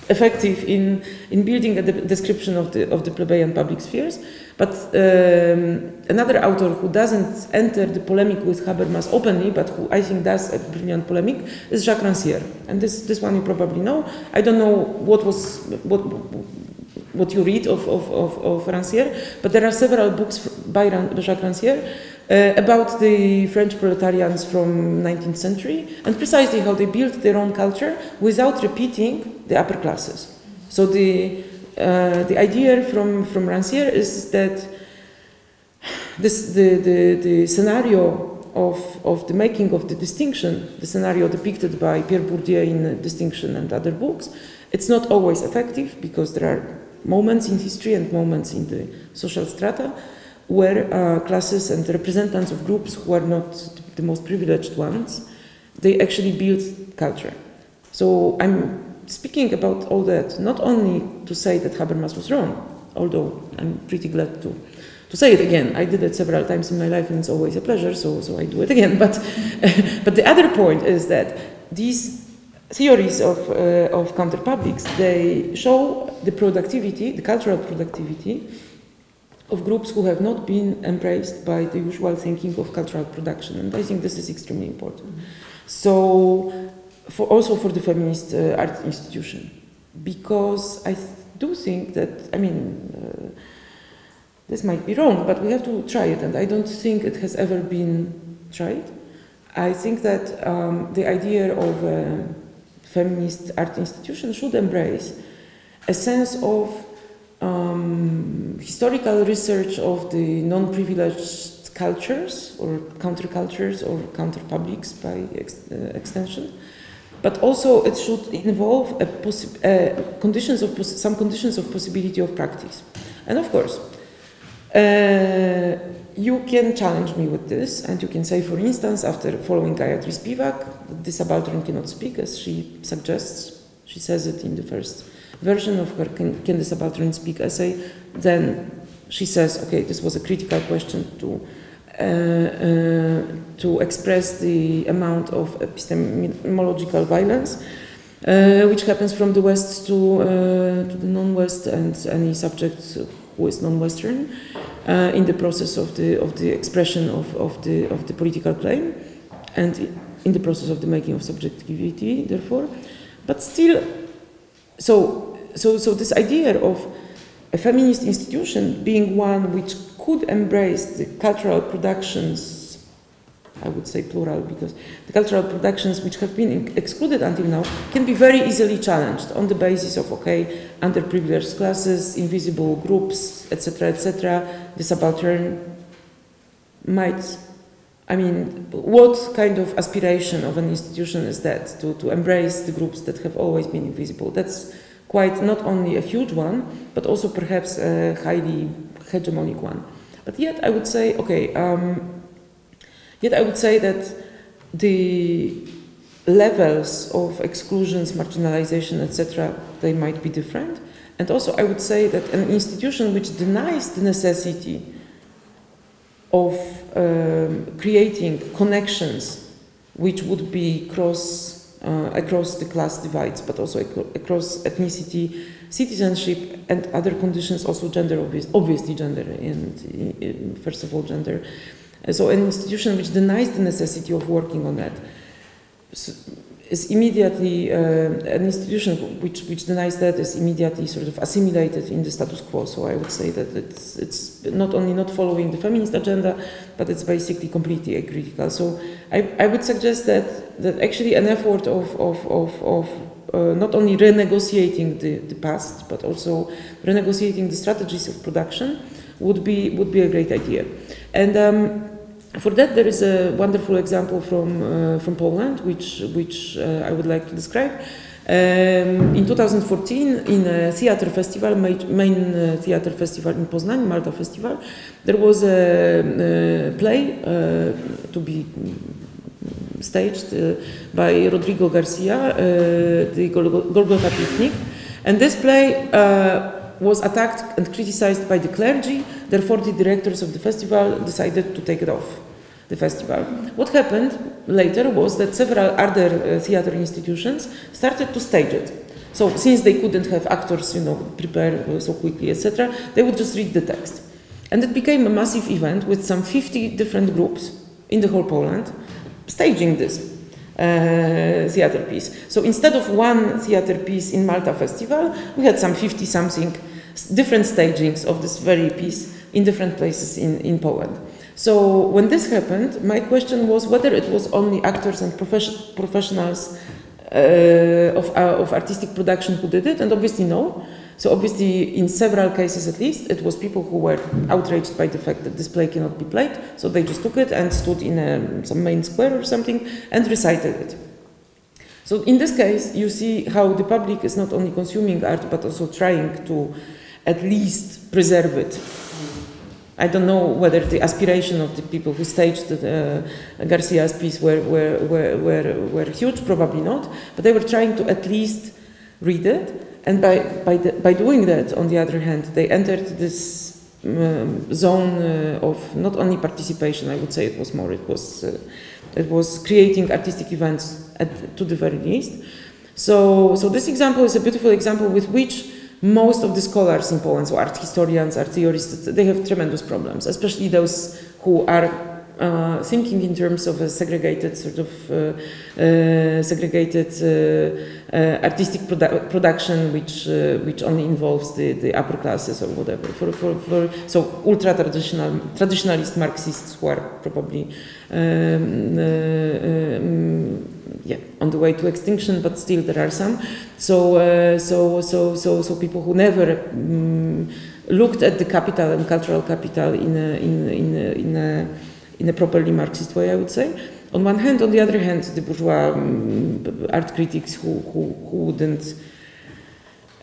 effective in in building a de description of the of the plebeian public spheres. But um, another author who doesn't enter the polemic with Habermas openly, but who I think does a brilliant polemic, is Jacques Rancière. And this, this one you probably know. I don't know what was what what you read of of of, of Rancière, but there are several books by Jacques Rancière uh, about the French proletarians from nineteenth century and precisely how they built their own culture without repeating the upper classes. So the Uh, the idea from, from Rancière is that this, the, the, the scenario of, of the making of the distinction, the scenario depicted by Pierre Bourdieu in Distinction and other books, it's not always effective because there are moments in history and moments in the social strata where uh, classes and representatives of groups who are not the most privileged ones, they actually build culture. So I'm speaking about all that, not only to say that Habermas was wrong, although I'm pretty glad to, to say it again. I did it several times in my life and it's always a pleasure, so, so I do it again. But, but the other point is that these theories of, uh, of counterpublics, they show the productivity, the cultural productivity of groups who have not been embraced by the usual thinking of cultural production. And I think this is extremely important. So, For also for the feminist uh, art institution, because I th do think that, I mean, uh, this might be wrong, but we have to try it, and I don't think it has ever been tried. I think that um, the idea of a feminist art institution should embrace a sense of um, historical research of the non-privileged cultures or countercultures or counterpublics by ex uh, extension. But also, it should involve a uh, conditions of pos some conditions of possibility of practice. And of course, uh, you can challenge me with this, and you can say, for instance, after following Gayatri Spivak, the subaltern cannot speak, as she suggests. She says it in the first version of her Can, can the Subaltern Speak essay. Then she says, okay, this was a critical question to. Uh, uh, to express the amount of epistemological violence uh, which happens from the West to, uh, to the non-West and any subject who is non-Western uh, in the process of the, of the expression of, of, the, of the political claim and in the process of the making of subjectivity, therefore. But still, so, so, so this idea of a feminist institution being one which could embrace the cultural productions, I would say plural, because the cultural productions which have been excluded until now can be very easily challenged on the basis of, okay, underprivileged classes, invisible groups, et cetera, et cetera. The subaltern might, I mean, what kind of aspiration of an institution is that to, to embrace the groups that have always been invisible? That's quite not only a huge one, but also perhaps a highly hegemonic one. But yet I would say, okay, um, yet I would say that the levels of exclusions, marginalization, et cetera, they might be different. And also I would say that an institution which denies the necessity of um, creating connections which would be cross Uh, across the class divides, but also ac across ethnicity, citizenship, and other conditions, also gender, obvious, obviously gender, and, and first of all gender. Uh, so an institution which denies the necessity of working on that so is immediately, uh, an institution which, which denies that is immediately sort of assimilated in the status quo. So I would say that it's, it's not only not following the feminist agenda, but it's basically completely acritical. So I, I would suggest that that actually an effort of, of, of, of uh, not only renegotiating the, the past, but also renegotiating the strategies of production would be, would be a great idea. And um, for that there is a wonderful example from, uh, from Poland, which, which uh, I would like to describe. Um, in two thousand fourteen, in a theater festival, main uh, theater festival in Poznań, Malta Festival, there was a, a play uh, to be staged uh, by Rodrigo Garcia, uh, the Golgotha Picnic. And this play uh, was attacked and criticized by the clergy, therefore the directors of the festival decided to take it off the festival. What happened later was that several other uh, theater institutions started to stage it. So since they couldn't have actors, you know, prepare so quickly, et cetera, they would just read the text. And it became a massive event with some fifty different groups in the whole Poland, staging this uh, theater piece. So instead of one theater piece in Malta Festival, we had some fifty something different stagings of this very piece in different places in, in Poland. So when this happened, my question was whether it was only actors and profes professionals uh, of, uh, of artistic production who did it, and obviously no. So obviously, in several cases at least, it was people who were outraged by the fact that this play cannot be played, so they just took it and stood in a, some main square or something and recited it. So in this case, you see how the public is not only consuming art, but also trying to at least preserve it. I don't know whether the aspiration of the people who staged the, uh, Garcia's piece were, were, were, were, were huge, probably not, but they were trying to at least read it. And by, by, the, by doing that, on the other hand, they entered this um, zone uh, of not only participation, I would say it was more, it was, uh, it was creating artistic events at, to the very least. So, so this example is a beautiful example with which most of the scholars in Poland, so art historians, art theorists, they have tremendous problems, especially those who are Uh, thinking in terms of a segregated sort of uh, uh, segregated uh, uh, artistic produ production, which uh, which only involves the, the upper classes or whatever. For, for, for so ultra traditional traditionalist Marxists who are probably um, uh, um, yeah on the way to extinction, but still there are some. So uh, so so so so people who never. Um, looked at the capital and cultural capital in a, in in a, in, a, in a properly Marxist way, I would say. On one hand, on the other hand, the bourgeois um, art critics who who, who wouldn't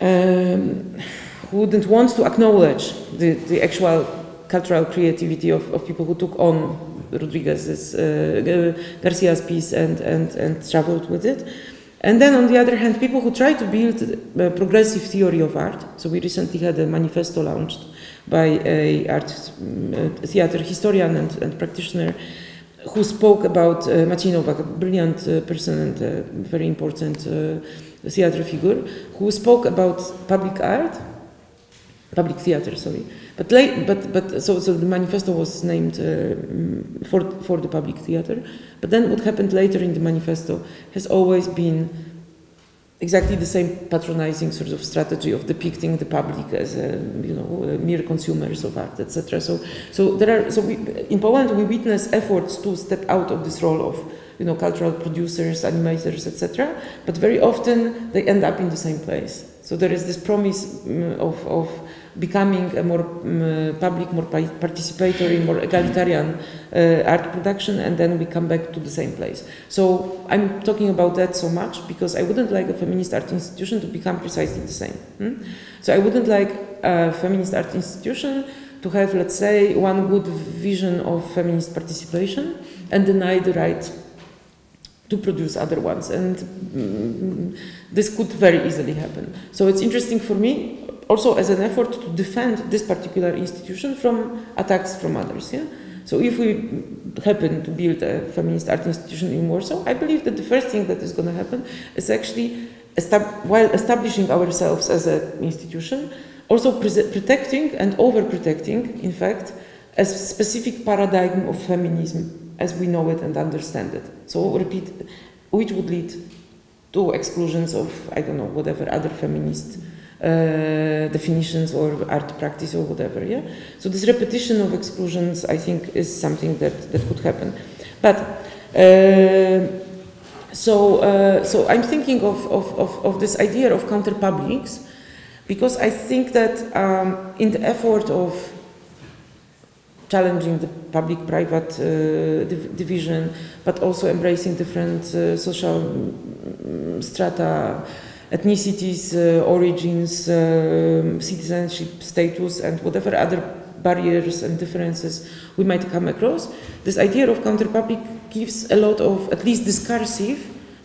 um, who wouldn't want to acknowledge the the actual cultural creativity of, of people who took on Rodriguez's uh, Garcia's piece and and and traveled with it. And then, on the other hand, people who try to build a progressive theory of art. So we recently had a manifesto launched by a art a theater historian and, and practitioner who spoke about uh, Maciej Nowak, a brilliant uh, person and a very important uh, theater figure, who spoke about public art, public theater, sorry. But late, but but so so the manifesto was named uh, for for the public theater. But then what happened later in the manifesto has always been exactly the same patronizing sort of strategy of depicting the public as a, you know, mere consumers of art, et cetera. So so there are so we, in Poland we witness efforts to step out of this role of, you know, cultural producers, animators, et cetera. But very often they end up in the same place. So there is this promise of of becoming a more um, public, more participatory, more egalitarian uh, art production, and then we come back to the same place. So I'm talking about that so much because I wouldn't like a feminist art institution to become precisely the same. Hmm? So I wouldn't like a feminist art institution to have, let's say, one good vision of feminist participation and deny the right to produce other ones, and um, this could very easily happen. So it's interesting for me also as an effort to defend this particular institution from attacks from others. Yeah? So if we happen to build a feminist art institution in Warsaw, I believe that the first thing that is going to happen is actually, estab- while establishing ourselves as an institution, also protecting and overprotecting, in fact, a specific paradigm of feminism as we know it and understand it. So repeat, which would lead to exclusions of, I don't know, whatever other feminist Uh, definitions or art practice or whatever, yeah? So this repetition of exclusions, I think, is something that, that could happen. But, uh, so, uh, so I'm thinking of, of, of, of this idea of counterpublics, because I think that um, in the effort of challenging the public-private uh, div division, but also embracing different uh, social um, strata, ethnicities, uh, origins, um, citizenship status, and whatever other barriers and differences we might come across, this idea of counterpublic gives a lot of, at least discursive,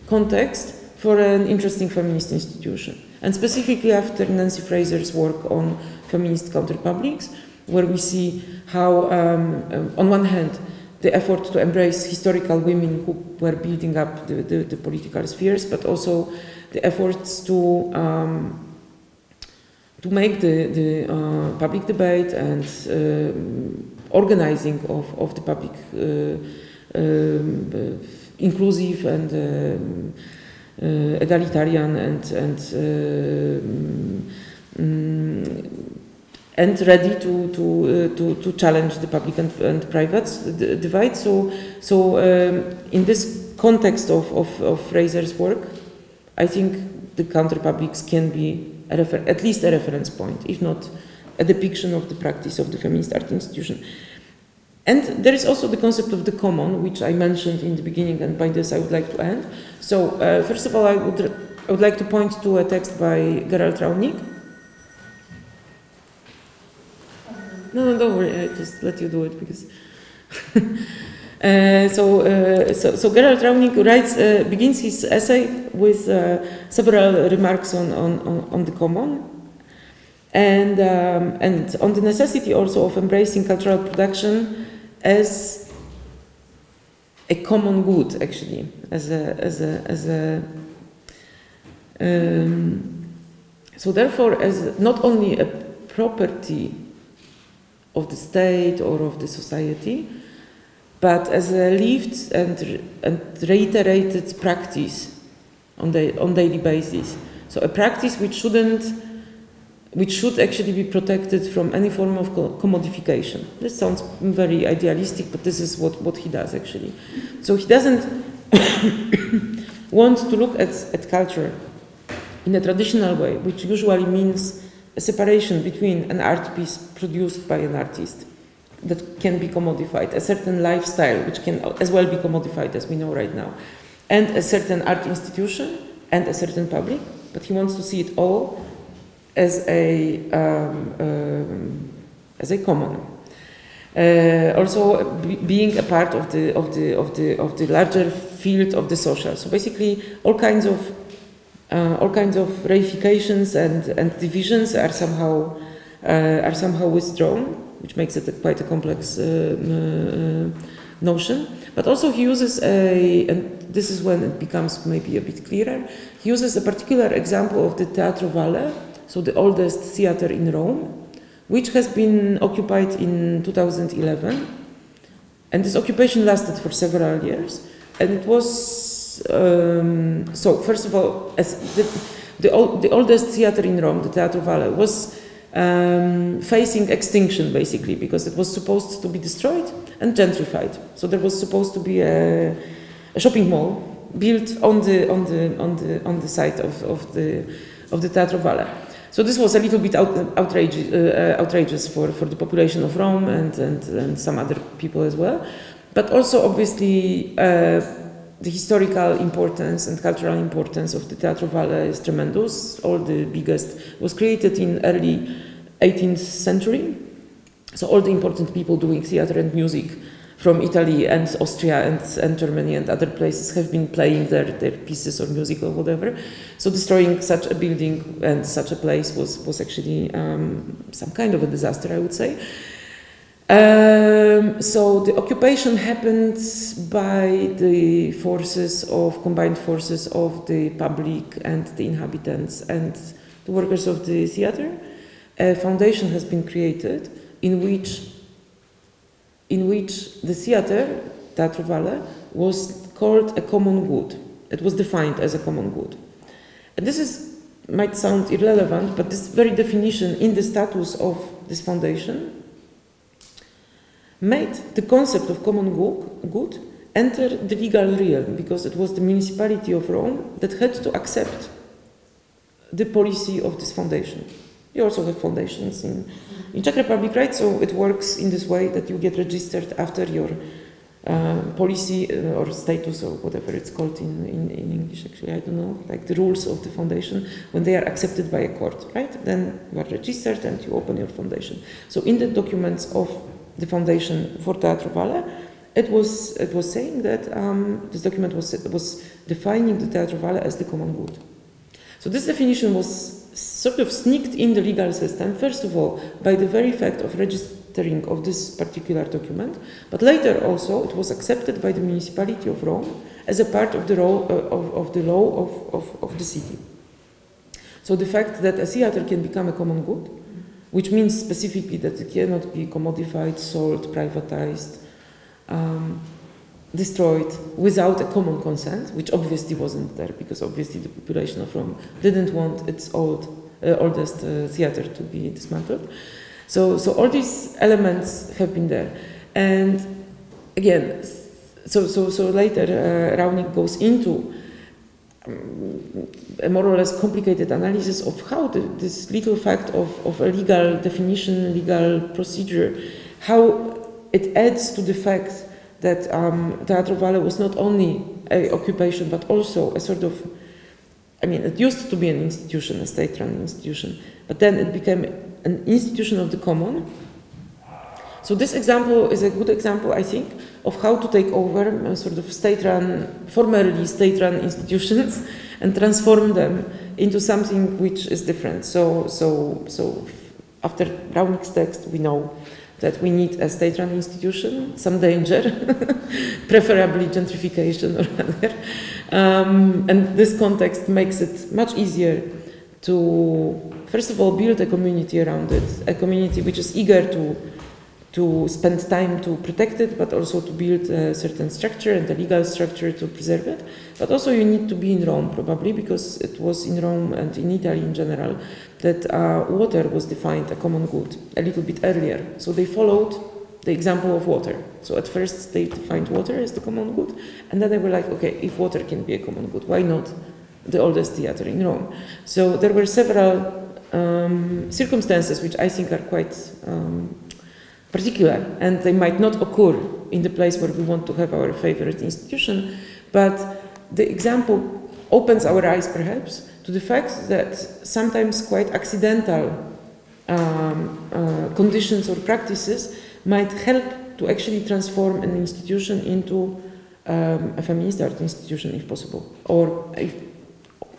context for an interesting feminist institution. And specifically after Nancy Fraser's work on feminist counterpublics, where we see how, um, um, on one hand, the effort to embrace historical women who were building up the, the, the political spheres, but also the efforts to um, to make the, the uh, public debate and uh, organizing of, of the public uh, uh, inclusive and uh, uh, egalitarian and and uh, um, and ready to to, uh, to to challenge the public and, and private divide. So so um, in this context of, of, of Fraser's work, I think the counterpublics can be a refer at least a reference point, if not a depiction of the practice of the feminist art institution. And there is also the concept of the common, which I mentioned in the beginning, and by this I would like to end. So uh, first of all, I would, I would like to point to a text by Gerhard Raunig. No, no, don't worry, I just let you do it, because... Uh, so, uh, so, so Gerhard Raunig writes, uh, begins his essay with uh, several remarks on, on, on the common and, um, and on the necessity also of embracing cultural production as a common good, actually, as a, as a, as a um, so therefore as not only a property of the state or of the society, but as a lived and, and reiterated practice on the on daily basis. So a practice which shouldn't, which should actually be protected from any form of commodification. This sounds very idealistic, but this is what, what he does actually. So he doesn't want to look at, at culture in a traditional way, which usually means a separation between an art piece produced by an artist that can be commodified, a certain lifestyle which can as well be commodified as we know right now, and a certain art institution and a certain public, but he wants to see it all as a um, um, as a common, uh, also be, being a part of the of the of the of the larger field of the social. So basically, all kinds of uh, all kinds of reifications and and divisions are somehow uh, are somehow withdrawn, which makes it a, quite a complex uh, uh, notion. But also he uses a, and this is when it becomes maybe a bit clearer, he uses a particular example of the Teatro Valle, so the oldest theater in Rome, which has been occupied in two thousand eleven. And this occupation lasted for several years. And it was, um, so first of all, as the, the, old, the oldest theater in Rome, the Teatro Valle, was Um, facing extinction basically, because it was supposed to be destroyed and gentrified. So there was supposed to be a, a shopping mall built on the on the on the on the site of, of the of the Teatro Valle. So this was a little bit out, outrage, uh, outrageous for, for the population of Rome and, and, and some other people as well. But also obviously uh, the historical importance and cultural importance of the Teatro Valle is tremendous. All the biggest was created in early eighteenth century. So all the important people doing theater and music from Italy and Austria and, and Germany and other places have been playing their, their pieces or music or whatever. So destroying such a building and such a place was, was actually um, some kind of a disaster, I would say. Um, so the occupation happened by the forces of, combined forces of the public and the inhabitants and the workers of the theater. A foundation has been created in which in which the theater, Teatro Valle, was called a common good. It was defined as a common good. And this is, might sound irrelevant, but this very definition in the status of this foundation made the concept of common good enter the legal realm, because it was the municipality of Rome that had to accept the policy of this foundation. You also have foundations in, in Czech Republic, right? So it works in this way that you get registered after your uh, policy or status or whatever it's called in, in, in English, actually, I don't know, like the rules of the foundation, when they are accepted by a court, right? Then you are registered and you open your foundation. So in the documents of the foundation for Teatro Valle, it was, it was saying that um, this document was, was defining the Teatro Valle as the common good. So this definition was sort of sneaked in the legal system, first of all, by the very fact of registering of this particular document, but later also it was accepted by the municipality of Rome as a part of the, role, uh, of, of the law of, of, of the city. So the fact that a theater can become a common good, which means specifically that it cannot be commodified, sold, privatized, um, destroyed without a common consent, which obviously wasn't there, because obviously the population of Rome didn't want its old, uh, oldest uh, theater to be dismantled. So, so all these elements have been there, and again, so so so later uh, Raunig goes into um, a more or less complicated analysis of how the, this little fact of of a legal definition, legal procedure, how it adds to the fact that um, Teatro Valle was not only an occupation, but also a sort of, I mean, it used to be an institution, a state-run institution, but then it became an institution of the common. So this example is a good example, I think, of how to take over a sort of state-run, formerly state-run institutions and transform them into something which is different. So, so, so after Raunig's text, we know that we need a state-run institution, some danger, preferably gentrification or other. Um, and this context makes it much easier to, first of all, build a community around it, a community which is eager to, to spend time to protect it, but also to build a certain structure and a legal structure to preserve it. But also you need to be in Rome, probably, because it was in Rome and in Italy in general that uh, water was defined a common good a little bit earlier. So they followed the example of water. So at first they defined water as the common good, and then they were like, okay, if water can be a common good, why not the oldest theater in Rome? So there were several um, circumstances which I think are quite um, particular, and they might not occur in the place where we want to have our favorite institution, but the example opens our eyes perhaps to the fact that sometimes quite accidental um, uh, conditions or practices might help to actually transform an institution into um, a feminist art institution, if possible, or, if,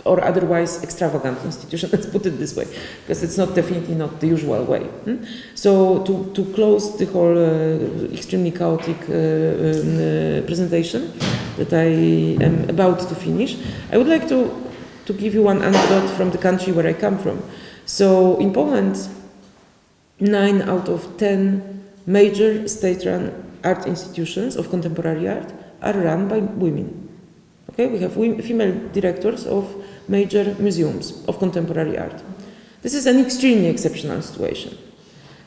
or otherwise extravagant institution, let's put it this way, because it's not definitely not the usual way. Hmm? So to, to close the whole uh, extremely chaotic uh, um, uh, presentation that I am about to finish, I would like to to give you one anecdote from the country where I come from. So in Poland, nine out of ten major state-run art institutions of contemporary art are run by women. Okay, we have female directors of major museums of contemporary art. This is an extremely exceptional situation.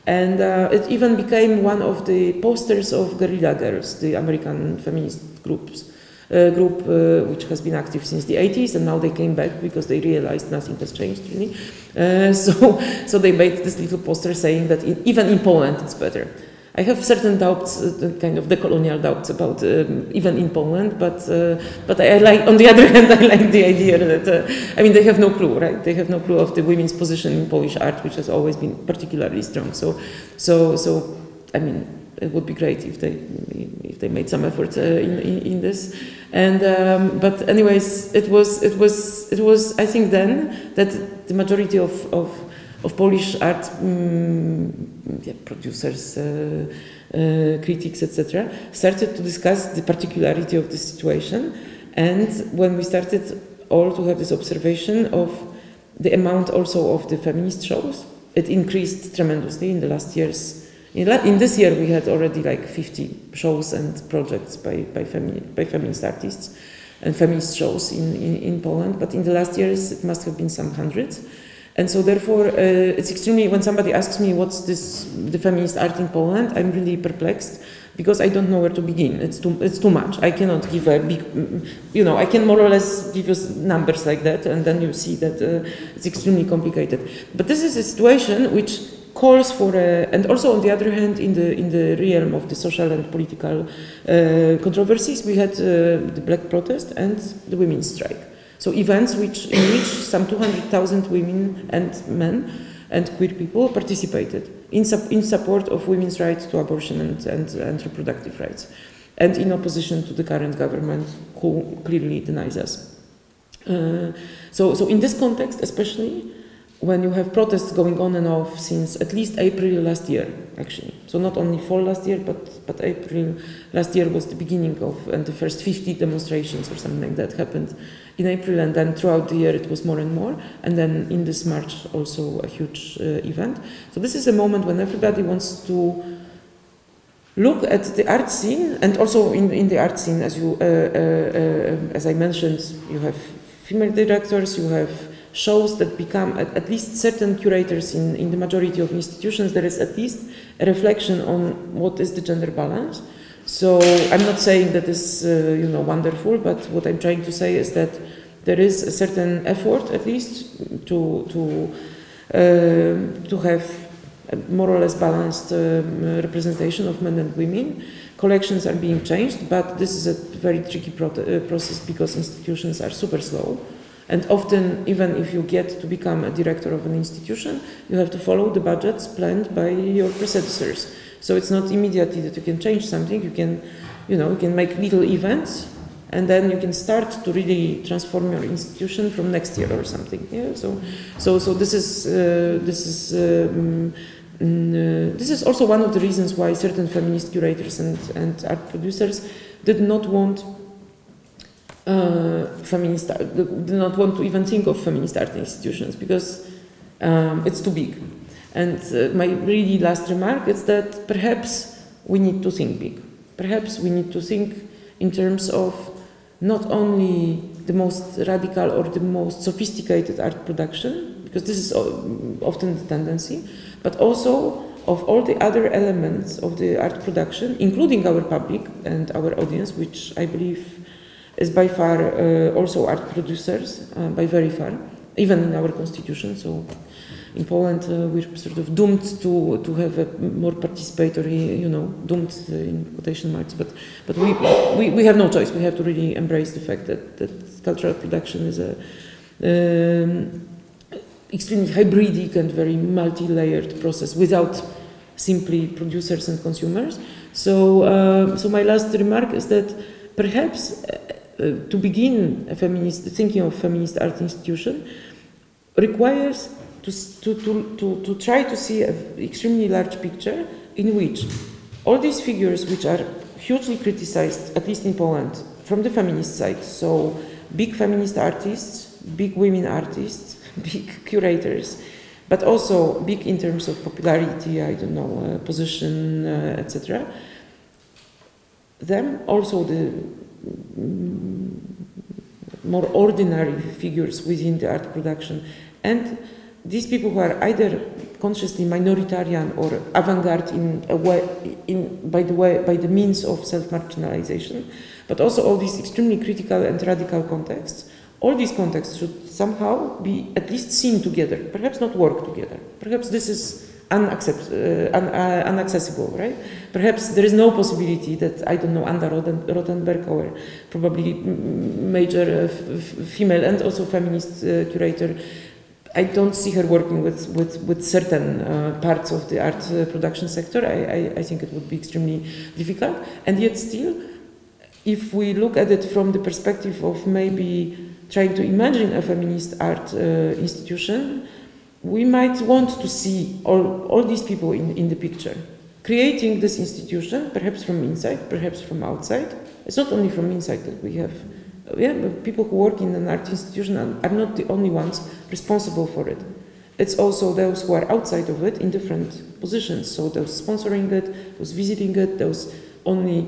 And uh, it even became one of the posters of Guerrilla Girls, the American feminist groups. uh, group uh, which has been active since the eighties, and now they came back because they realized nothing has changed really. Uh, so, so they made this little poster saying that it, even in Poland it's better. I have certain doubts, uh, kind of decolonial doubts about um, even in Poland, but uh, but I, I like. On the other hand, I like the idea that uh, I mean they have no clue, right? They have no clue of the women's position in Polish art, which has always been particularly strong. So, so so I mean it would be great if they if they made some effort uh, in, in in this. And um, but anyways, it was it was it was I think then that the majority of of of Polish art um, yeah, producers, uh, uh, critics, et cetera, started to discuss the particularity of the situation, and when we started all to have this observation of the amount also of the feminist shows, it increased tremendously in the last years. In, la in this year, we had already like fifty shows and projects by by, femi by feminist artists and feminist shows in, in in Poland. But in the last years, it must have been some hundreds. And so, therefore, uh, it's extremely. When somebody asks me what's this, the feminist art in Poland, I'm really perplexed because I don't know where to begin. It's too, it's too much. I cannot give a big, you know, I can more or less give you numbers like that, and then you see that uh, it's extremely complicated. But this is a situation which calls for a, and also on the other hand, in the in the realm of the social and political uh, controversies, we had uh, the black protest and the women's strike. So events which, in which some two hundred thousand women and men and queer people participated in, sub, in support of women's rights to abortion and, and, and reproductive rights, and in opposition to the current government who clearly denies us. Uh, so, so in this context, especially when you have protests going on and off since at least April last year, actually. So not only fall last year, but, but April last year was the beginning of, and the first fifty demonstrations or something like that happened in April, and then throughout the year it was more and more, and then in this March also a huge uh, event. So this is a moment when everybody wants to look at the art scene, and also in, in the art scene, as you, uh, uh, uh, as I mentioned, you have female directors, you have shows that become, at, at least certain curators in, in the majority of institutions, there is at least a reflection on what is the gender balance. So I'm not saying that is uh, you know, wonderful, but what I'm trying to say is that there is a certain effort, at least, to to uh, to have a more or less balanced um, representation of men and women. Collections are being changed, but this is a very tricky pro uh, process because institutions are super slow, and often even if you get to become a director of an institution, you have to follow the budgets planned by your predecessors. So it's not immediately that you can change something. You can, you know, you can make little events, and then you can start to really transform your institution from next year or something. Yeah. So, so, so this is uh, this is um, uh, this is also one of the reasons why certain feminist curators and and art producers did not want uh, feminist art, did not want to even think of feminist art institutions because um, it's too big. And uh, my really last remark is that perhaps we need to think big. Perhaps we need to think in terms of not only the most radical or the most sophisticated art production, because this is often the tendency, but also of all the other elements of the art production, including our public and our audience, which I believe is by far uh, also art producers, uh, by very far, even in our constitution. So in Poland, uh, we're sort of doomed to to have a more participatory, you know, doomed uh, in quotation marks. But but we, we we have no choice. We have to really embrace the fact that that cultural production is a um, extremely hybridic and very multi-layered process without simply producers and consumers. So uh, so my last remark is that perhaps uh, to begin a feminist thinking of feminist art institution requires To, to, to, to try to see an extremely large picture in which all these figures, which are hugely criticized, at least in Poland, from the feminist side, so big feminist artists, big women artists, big curators, but also big in terms of popularity, I don't know, uh, position, uh, et cetera. Them also the mm, more ordinary figures within the art production, and these people who are either consciously minoritarian or avant-garde in a way, in by the way, by the means of self-marginalization, but also all these extremely critical and radical contexts, all these contexts should somehow be at least seen together, perhaps not work together. Perhaps this is unaccept, uh, un, uh, unaccessible, right? Perhaps there is no possibility that, I don't know, Anda Roten, Rothenberg, our probably major uh, f female and also feminist uh, curator, I don't see her working with, with, with certain uh, parts of the art uh, production sector. I, I, I think it would be extremely difficult. And yet still, if we look at it from the perspective of maybe trying to imagine a feminist art uh, institution, we might want to see all, all these people in, in the picture. Creating this institution, perhaps from inside, perhaps from outside. It's not only from inside that we have Yeah, but people who work in an art institution are not the only ones responsible for it. It's also those who are outside of it in different positions. So those sponsoring it, those visiting it, those only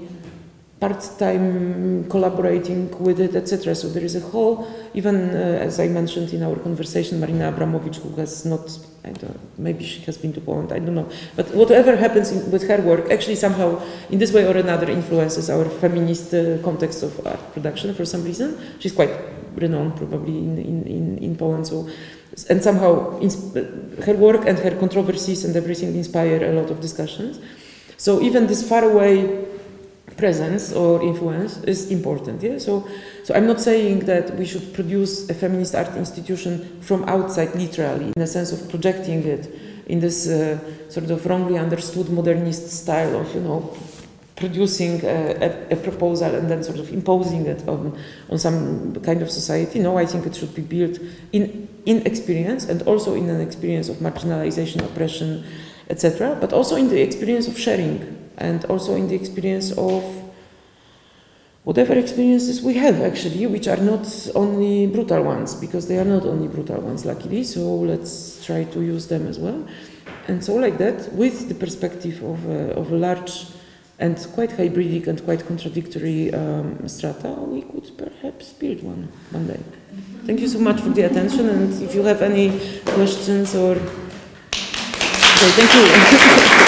part-time collaborating with it, et cetera. So there is a whole, even uh, as I mentioned in our conversation, Marina Abramovic, who has not, I don't, maybe she has been to Poland, I don't know. But whatever happens in, with her work, actually somehow, in this way or another, influences our feminist uh, context of art production for some reason. She's quite renowned, probably, in, in, in Poland. So, and somehow, her work and her controversies and everything inspire a lot of discussions. So even this far away presence or influence is important, yeah? So, so I'm not saying that we should produce a feminist art institution from outside, literally, in the sense of projecting it in this uh, sort of wrongly understood modernist style of, you know, producing a, a, a proposal and then sort of imposing it on, on some kind of society. No, I think it should be built in, in experience, and also in an experience of marginalization, oppression, et cetera, but also in the experience of sharing. And also in the experience of whatever experiences we have, actually, which are not only brutal ones, because they are not only brutal ones, luckily, so let's try to use them as well. And so like that, with the perspective of a, of a large and quite hybridic and quite contradictory um, strata, we could perhaps build one one day. Thank you so much for the attention, and if you have any questions or... Okay, thank you.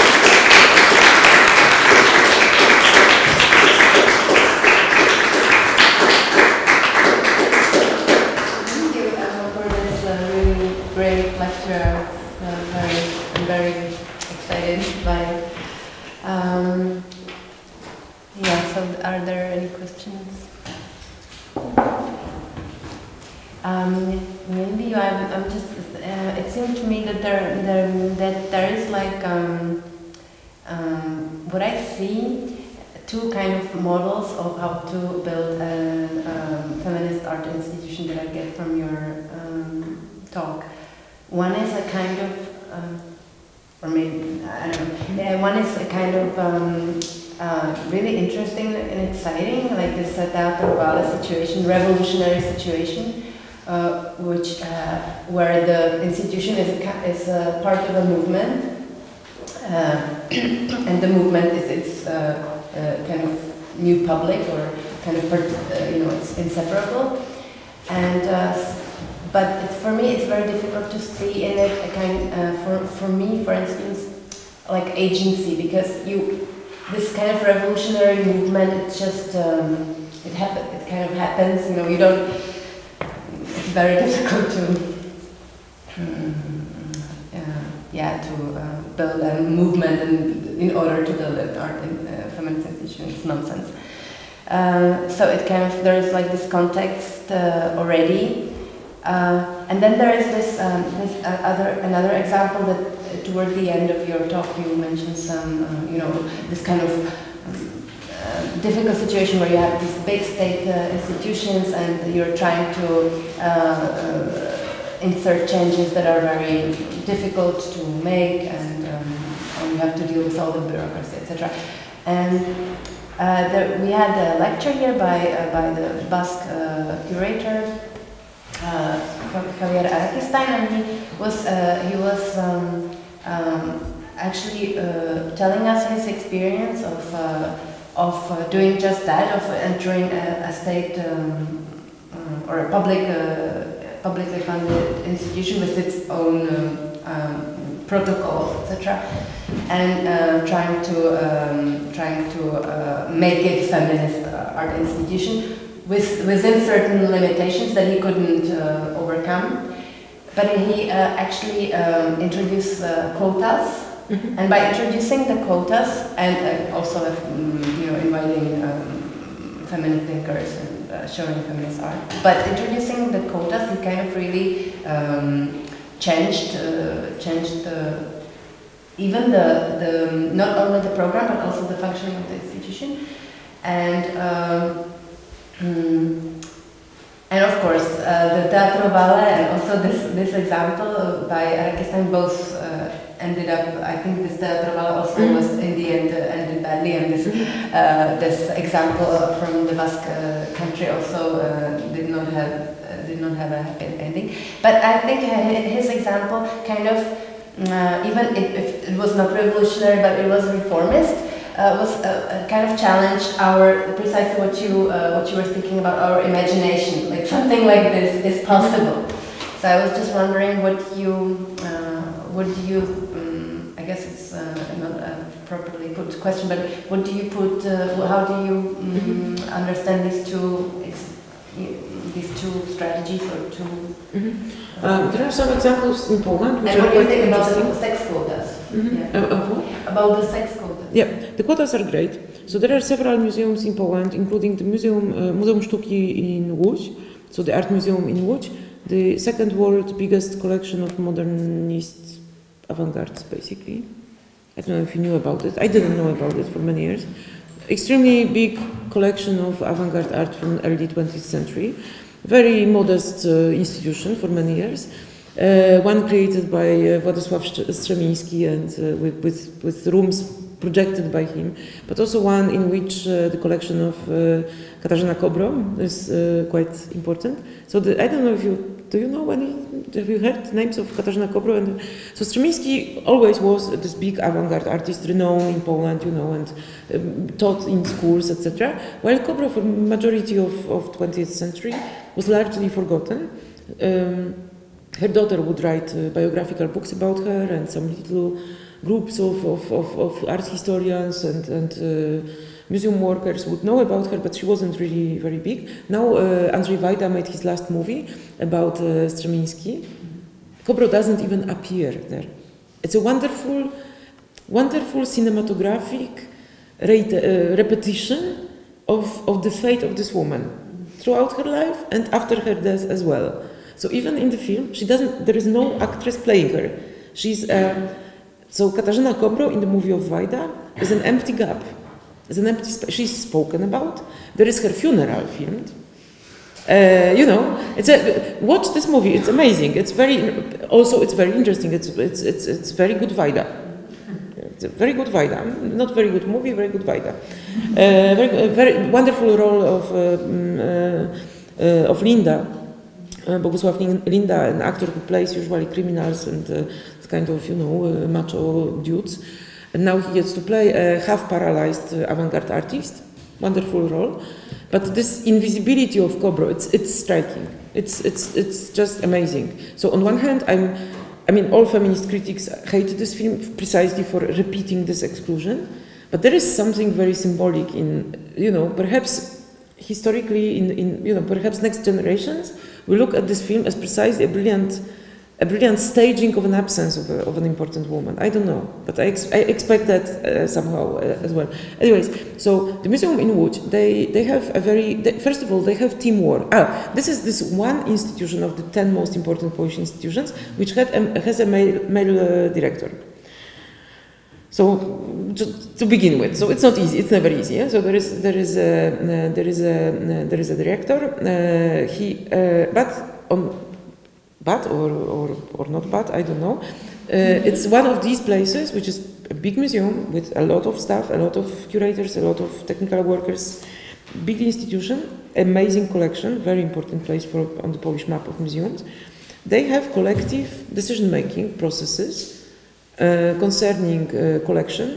Two kind of models of how to build a um, feminist art institution that I get from your um, talk. One is a kind of, um, or maybe, I don't know, one is a kind of um, uh, really interesting and exciting, like this Teatro Valle situation, revolutionary situation, uh, which, uh, where the institution is a, is a part of a movement. Uh, and the movement is its uh, uh, kind of new public, or kind of, uh, you know, it's inseparable. And uh, but it's, for me, it's very difficult to see in it a kind uh, for for me, for instance, like agency, because you this kind of revolutionary movement, it's just um, it happen it kind of happens, you know, you don't. It's very difficult to. Um, Yeah, to uh, build a movement and in order to build an art and uh, feminist institution, it's nonsense. Uh, so it kind of, there is like this context uh, already, uh, and then there is this, um, this uh, other another example that uh, toward the end of your talk you mentioned some, uh, you know, this kind of uh, difficult situation where you have these big state uh, institutions and you're trying to. Uh, uh, insert changes that are very difficult to make, and um, you have to deal with all the bureaucracy, et cetera. And uh, there, we had a lecture here by uh, by the Basque uh, curator uh, Javier Arakistein, and he was uh, he was um, um, actually uh, telling us his experience of uh, of uh, doing just that, of entering a, a state um, or a public. Uh, publicly funded institution with its own um, um, protocols, et cetera, and uh, trying to um, trying to uh, make it feminist uh, art institution with, within certain limitations that he couldn't uh, overcome. But he uh, actually um, introduced uh, quotas, mm-hmm. and by introducing the quotas and uh, also um, you know, inviting um, feminist thinkers and uh, showing feminist art, but introducing the quotas, he kind of really um, changed, uh, changed the, even the, the not only the program but also the functioning of the institution, and. Um, mm, And of course, uh, the Teatro Valle and also this, this example by Arakistan both uh, ended up, I think this Teatro Valle also mm-hmm. was in the end uh, ended badly, and this, uh, this example from the Basque uh, country also uh, did not have uh, did not have a happy ending. But I think his example kind of, uh, even if it was not revolutionary but it was reformist, Uh, was uh, kind of challenged our precisely what you uh, what you were speaking about, our imagination. Like something like this is possible. So I was just wondering what you uh, what do you um, I guess it's uh, not a properly put question, but what do you put? Uh, how do you um, mm-hmm. understand these two these two strategies or two? Mm-hmm. um, there are some examples in Poland. Which and what do you think about the sex quotas? Mm-hmm. yeah. uh, uh, what? About the sex quotas. Yeah, the quotas are great. So there are several museums in Poland, including the Museum uh, Museum Sztuki in Łódź, so the Art Museum in Łódź, the second world biggest collection of modernist avant-garde, basically. I don't know if you knew about it. I didn't know about it for many years. Extremely big collection of avant-garde art from early twentieth century. Very modest uh, institution for many years. Uh, one created by uh, Władysław Strzemiński and uh, with, with, with rooms projected by him, but also one in which uh, the collection of uh, Katarzyna Kobro is uh, quite important. So the, I don't know if you, do you know any, have you heard the names of Katarzyna Kobro? And, so Strzemiński always was this big avant-garde artist, renowned in Poland, you know, and um, taught in schools, et cetera. While Kobro, for majority of, of twentieth century, was largely forgotten. Um, her daughter would write uh, biographical books about her and some little groups of, of, of, of art historians and, and uh, museum workers would know about her, but she wasn't really very big. Now uh, Andrzej Wajda made his last movie about uh, Strzemiński. Kobro doesn't even appear there. It's a wonderful, wonderful cinematographic rate, uh, repetition of, of the fate of this woman throughout her life and after her death as well. So even in the film, she doesn't. There is no actress playing her. She's uh, So Katarzyna Kobro in the movie of Wajda is an empty gap, is an empty space. She's spoken about. There is her funeral filmed. Uh, you know, it's a, watch this movie. It's amazing. It's very also it's very interesting. It's it's it's, it's very good Wajda. It's a very good Wajda. Not very good movie. Very good Wajda. Uh, very, very wonderful role of uh, uh, of Linda. Uh, Bogusław Linda, an actor who plays usually criminals and uh, kind of, you know, uh, macho dudes. And now he gets to play a half-paralyzed uh, avant-garde artist. Wonderful role. But this invisibility of Kobro, it's, it's striking. It's, it's, it's just amazing. So on one hand, I'm, I mean, all feminist critics hate this film precisely for repeating this exclusion. But there is something very symbolic in, you know, perhaps historically, in, in you know, perhaps next generations, we look at this film as precisely a brilliant a brilliant staging of an absence of, a, of an important woman. I don't know, but I, ex I expect that uh, somehow uh, as well. Anyways, so the museum in Łódź, they, they have a very, they, first of all, they have teamwork. Ah, this is this one institution of the ten most important Polish institutions, which had a, has a male, male uh, director. So just to begin with, so it's not easy. It's never easy. Yeah? So there is there is a uh, there is a uh, there is a director. Uh, he uh, but on. Bad or, or, or not bad, I don't know. Uh, it's one of these places, which is a big museum with a lot of staff, a lot of curators, a lot of technical workers, big institution, amazing collection, very important place for, on the Polish map of museums. They have collective decision-making processes uh, concerning uh, collection.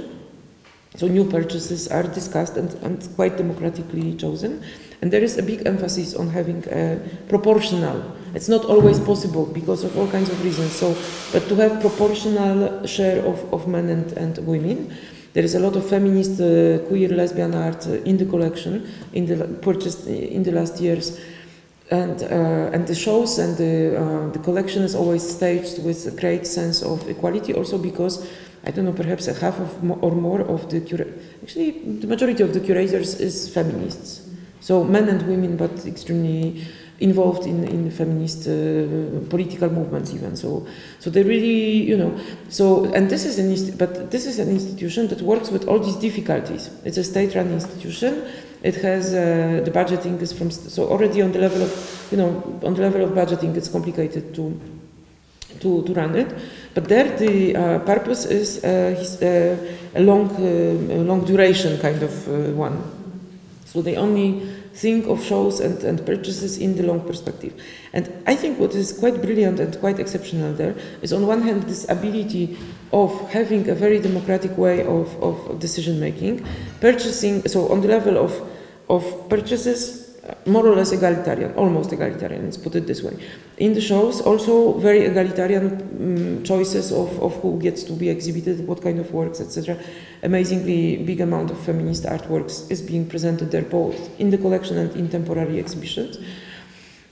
So new purchases are discussed and, and quite democratically chosen. And there is a big emphasis on having a proportional. It's not always possible because of all kinds of reasons. So, but to have proportional share of, of men and, and women. There is a lot of feminist uh, queer lesbian art in the collection, in the purchased in the last years, and uh, and the shows and the uh, the collection is always staged with a great sense of equality. Also because I don't know, perhaps a half of mo or more of the cura actually the majority of the curators is feminists. So men and women, but extremely involved in, in feminist uh, political movements even. So, so they really, you know, so, and this is an, but this is an institution that works with all these difficulties. It's a state-run institution. It has, uh, the budgeting is from, so already on the level of, you know, on the level of budgeting, it's complicated to, to, to run it. But there the uh, purpose is uh, his, uh, a long, uh, long duration kind of uh, one. So they only think of shows and, and purchases in the long perspective. And I think what is quite brilliant and quite exceptional there is on one hand this ability of having a very democratic way of, of decision making, purchasing, so on the level of, of purchases, more or less egalitarian, almost egalitarian, let's put it this way. In the shows also very egalitarian um, choices of, of who gets to be exhibited, what kind of works, et cetera. Amazingly big amount of feminist artworks is being presented there both in the collection and in temporary exhibitions.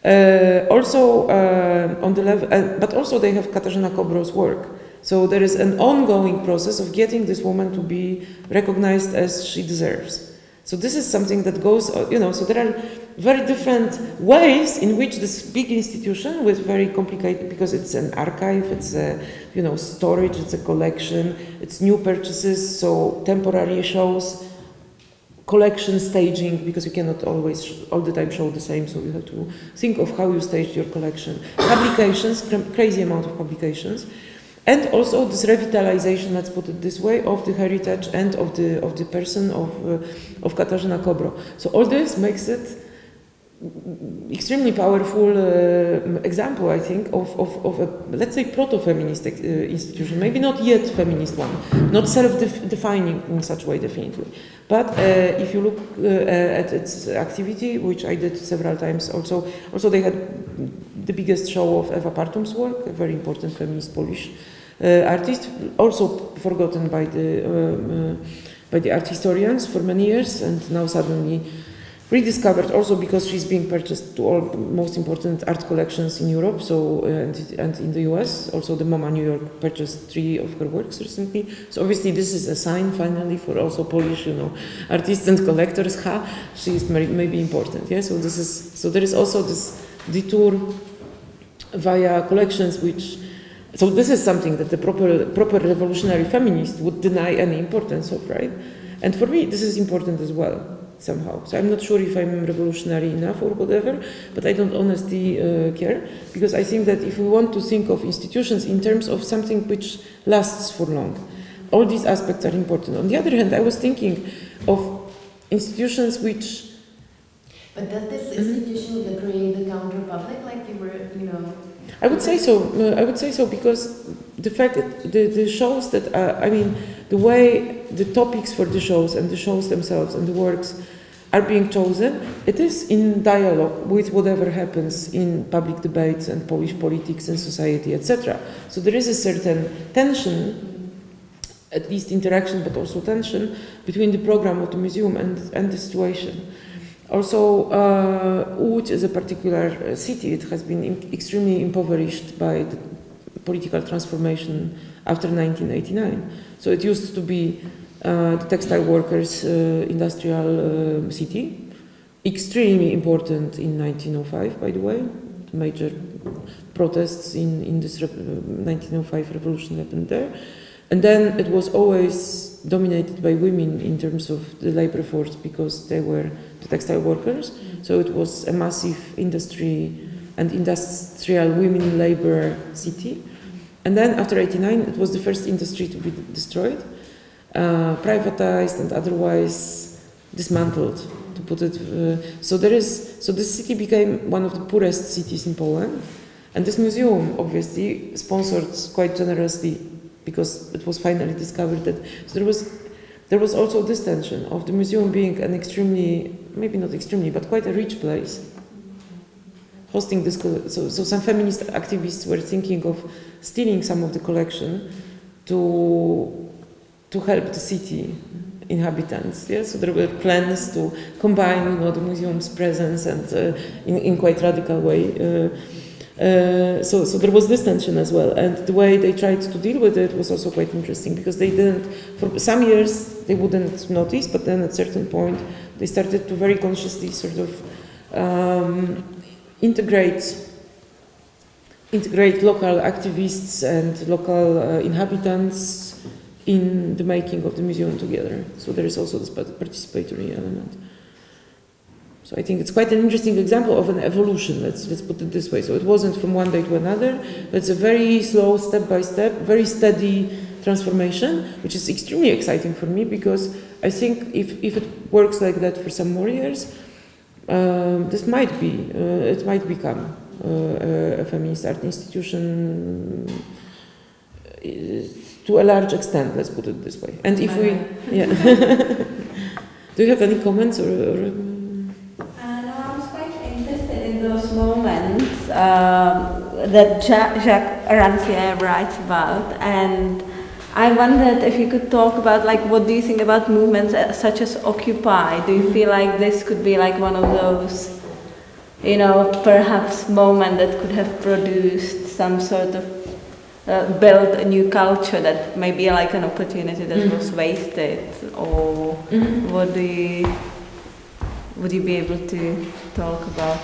Uh, also uh, on the level, uh, but also they have Katarzyna Kobro's work. So there is an ongoing process of getting this woman to be recognized as she deserves. So this is something that goes, you know, so there are very different ways in which this big institution with very complicated, because it's an archive, it's a, you know, storage, it's a collection, it's new purchases, so temporary shows, collection staging, because you cannot always, all the time show the same, so you have to think of how you stage your collection. Publications, crazy amount of publications. And also this revitalization, let's put it this way, of the heritage and of the of the person of uh, of Katarzyna Kobro. So all this makes it extremely powerful uh, example, I think, of of, of a, let's say, proto-feminist uh, institution. Maybe not yet feminist one, not self-defining in such way definitely. But uh, if you look uh, at its activity, which I did several times, also also they had the biggest show of Ewa Partum's work, a very important feminist Polish uh, artist, also forgotten by the um, uh, by the art historians for many years, and now suddenly rediscovered. Also because she's being purchased to all most important art collections in Europe, so uh, and, and in the U S. Also, the MoMA New York purchased three of her works recently. So obviously, this is a sign finally for also Polish, you know, artists and collectors. Ha, she is maybe important. Yeah. So this is so there is also this detour via collections, which, so this is something that the proper, proper revolutionary feminist would deny any importance of, right? And for me, this is important as well, somehow. So I'm not sure if I'm revolutionary enough or whatever, but I don't honestly uh, care, because I think that if we want to think of institutions in terms of something which lasts for long, all these aspects are important. On the other hand, I was thinking of institutions which... But does this institution mm-hmm. degrade the counter public, like you were, you know? I would say so. I would say so because the fact that the, the shows that are, I mean, the way the topics for the shows and the shows themselves and the works are being chosen, it is in dialogue with whatever happens in public debates and Polish politics and society, et cetera. So there is a certain tension, at least interaction, but also tension between the program of the museum and and the situation. Also, uh, Łódź is a particular city. It has been extremely impoverished by the political transformation after nineteen eighty-nine. So it used to be uh, the textile workers' uh, industrial uh, city, extremely important in nineteen oh five, by the way. Major protests in, in this rep nineteen oh five revolution happened there. And then it was always dominated by women in terms of the labor force, because they were the textile workers. So it was a massive industry and industrial women labor city. And then after eighty-nine, it was the first industry to be destroyed, uh, privatized and otherwise dismantled, to put it. Uh, so there is, so this city became one of the poorest cities in Poland. And this museum obviously sponsored quite generously, because it was finally discovered that, so there was there was also this tension of the museum being an extremely, maybe not extremely, but quite a rich place, hosting this. So, so some feminist activists were thinking of stealing some of the collection to to help the city inhabitants. Yeah? So there were plans to combine, you know, the museum's presence and uh, in, in quite radical way. Uh, Uh, so, so there was this tension as well, and the way they tried to deal with it was also quite interesting, because they didn't, for some years they wouldn't notice, but then at a certain point they started to very consciously sort of um, integrate integrate local activists and local uh, inhabitants in the making of the museum together. So there is also this participatory element. So I think it's quite an interesting example of an evolution, let's, let's put it this way. So it wasn't from one day to another, but it's a very slow, step-by-step, step, very steady transformation, which is extremely exciting for me, because I think if, if it works like that for some more years, uh, this might be, uh, it might become uh, a feminist art institution to a large extent, let's put it this way. And if we... Yeah. Do you have any comments or... or moments uh, that Jacques Rancière writes about, and I wondered if you could talk about, like, what do you think about movements such as Occupy? Do you feel like this could be like one of those, you know, perhaps moment that could have produced some sort of uh, build a new culture that may be like an opportunity that mm-hmm. was wasted, or mm-hmm. what do you, would you be able to talk about?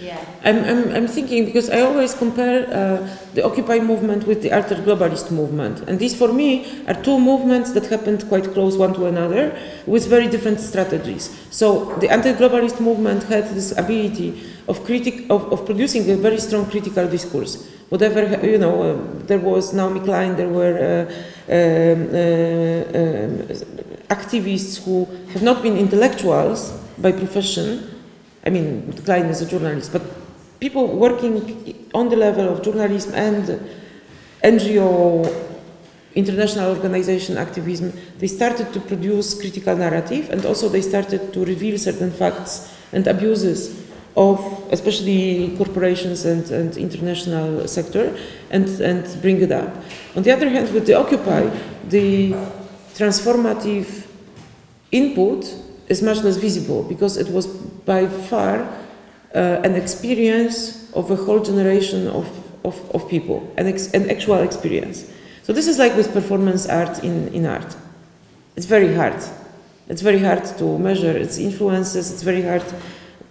Yeah. I'm, I'm, I'm thinking, because I always compare uh, the Occupy movement with the Art Globalist movement, and these for me are two movements that happened quite close one to another with very different strategies. So the anti-globalist movement had this ability of, critic, of, of producing a very strong critical discourse. Whatever, you know, uh, there was Naomi Klein, there were uh, um, uh, um, activists who have not been intellectuals by profession. I mean, Klein is a journalist, but people working on the level of journalism and N G O, international organization activism, they started to produce critical narrative, and also they started to reveal certain facts and abuses of especially corporations and, and international sector, and, and bring it up. On the other hand, with the Occupy, the transformative input is much less visible, because it was by far uh, an experience of a whole generation of, of, of people, an, ex an actual experience. So this is like with performance art in, in art. It's very hard. It's very hard to measure its influences. It's very hard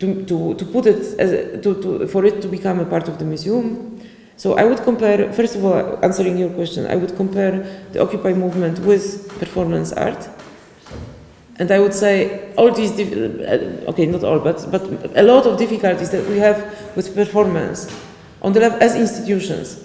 to, to, to put it, as, to, to, for it to become a part of the museum. So I would compare, first of all, answering your question, I would compare the Occupy movement with performance art. And I would say all these, okay, not all, but, but a lot of difficulties that we have with performance on the level as institutions.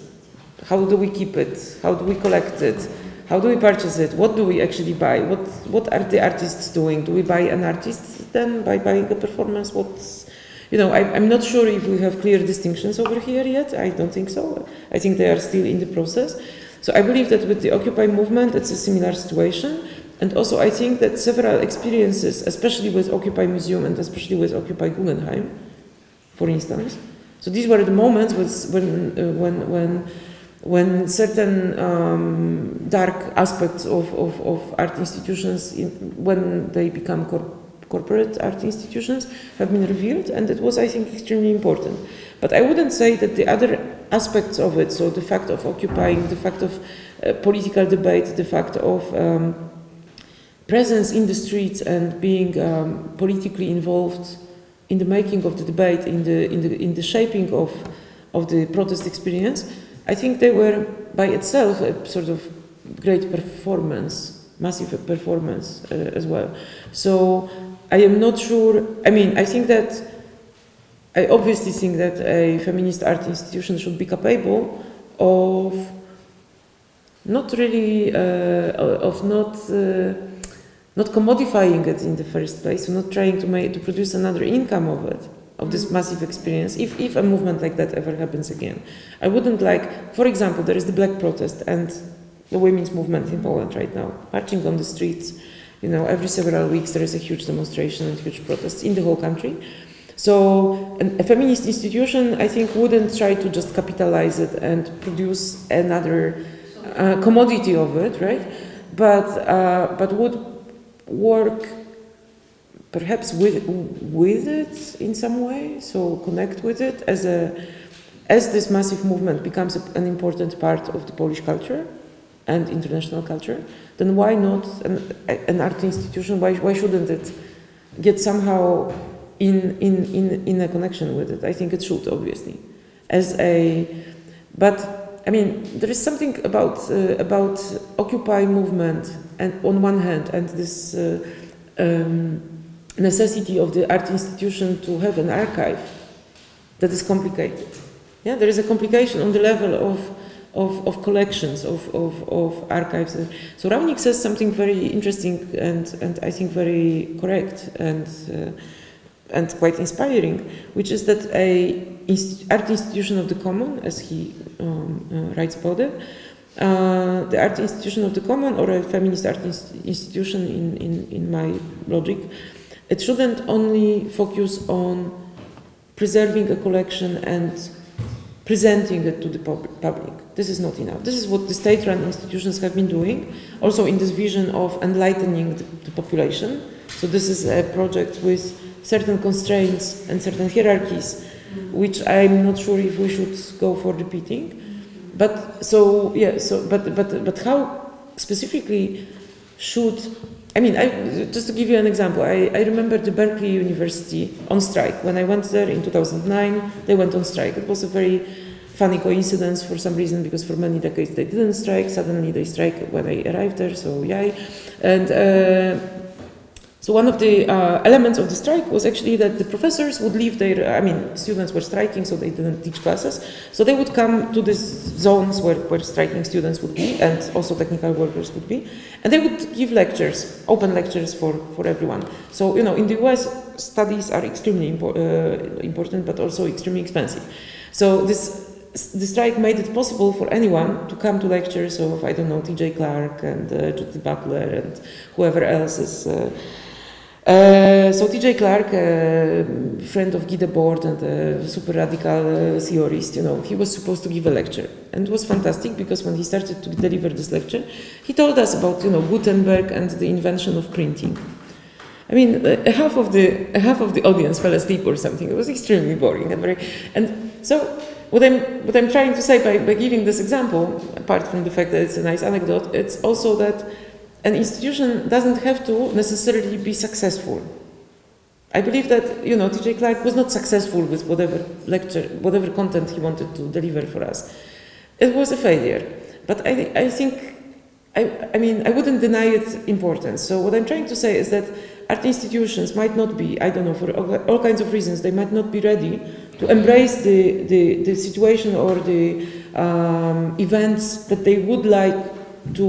How do we keep it? How do we collect it? How do we purchase it? What do we actually buy? What, what are the artists doing? Do we buy an artist then by buying a performance? What's, you know, I, I'm not sure if we have clear distinctions over here yet. I don't think so. I think they are still in the process. So I believe that with the Occupy movement, it's a similar situation. And also I think that several experiences, especially with Occupy Museum and especially with Occupy Guggenheim, for instance, so these were the moments when, uh, when, when, when certain um, dark aspects of, of, of art institutions, in, when they become cor corporate art institutions, have been revealed, and it was, I think, extremely important. But I wouldn't say that the other aspects of it, so the fact of occupying, the fact of uh, political debate, the fact of um, presence in the streets and being um, politically involved in the making of the debate, in the, in the, in the shaping of, of the protest experience, I think they were by itself a sort of great performance, massive performance uh, as well. So I am not sure, I mean, I think that, I obviously think that a feminist art institution should be capable of not really, uh, of not, uh, not commodifying it in the first place, so not trying to make to produce another income of it, of this massive experience, if, if a movement like that ever happens again. I wouldn't like, for example, there is the black protest and the women's movement in Poland right now, marching on the streets, you know, every several weeks there is a huge demonstration and huge protests in the whole country. So an, a feminist institution, I think, wouldn't try to just capitalize it and produce another uh, commodity of it, right? but uh, but would work perhaps with with it in some way, so connect with it as a as this massive movement becomes a, an important part of the Polish culture and international culture. Then why not an, an art institution? Why why shouldn't it get somehow in in in in a connection with it? I think it should, obviously, as a but. I mean, there is something about uh, about Occupy movement, and on one hand, and this uh, um, necessity of the art institution to have an archive that is complicated. Yeah, there is a complication on the level of of, of collections of, of of archives. So Raunig says something very interesting and and I think very correct and uh, and quite inspiring, which is that a art institution of the common, as he um, uh, writes about it, uh, the art institution of the common, or a feminist art inst institution in, in, in my logic, it shouldn't only focus on preserving a collection and presenting it to the pub public. This is not enough. This is what the state-run institutions have been doing, also in this vision of enlightening the, the population. So this is a project with certain constraints and certain hierarchies, which I'm not sure if we should go for repeating, but so yeah, so but but but how specifically should I mean? I, just to give you an example, I, I remember the Berkeley University on strike when I went there in two thousand nine. They went on strike. It was a very funny coincidence for some reason, because for many decades they didn't strike. Suddenly they strike when I arrived there. So yeah, and. Uh, So one of the uh, elements of the strike was actually that the professors would leave their, I mean, students were striking, so they didn't teach classes. So they would come to these zones where, where striking students would be, and also technical workers would be, and they would give lectures, open lectures for, for everyone. So, you know, in the U S, studies are extremely impo uh, important, but also extremely expensive. So this the strike made it possible for anyone to come to lectures of, I don't know, T J Clark and uh, Judith Butler and whoever else is... Uh, Uh, so T J Clark, uh, friend of Guy Debord and a super radical uh, theorist, you know, he was supposed to give a lecture, and it was fantastic because when he started to deliver this lecture, he told us about, you know, Gutenberg and the invention of printing. I mean, uh, half of the half of the audience fell asleep or something. It was extremely boring and very. And so what I'm what I'm trying to say by by giving this example, apart from the fact that it's a nice anecdote, it's also that an institution doesn't have to necessarily be successful. I believe that, you know, T J Clark was not successful with whatever lecture, whatever content he wanted to deliver for us. It was a failure. But I, I think, I, I mean, I wouldn't deny it importance. So what I'm trying to say is that art institutions might not be, I don't know, for all kinds of reasons, they might not be ready to embrace the, the, the situation or the um, events that they would like to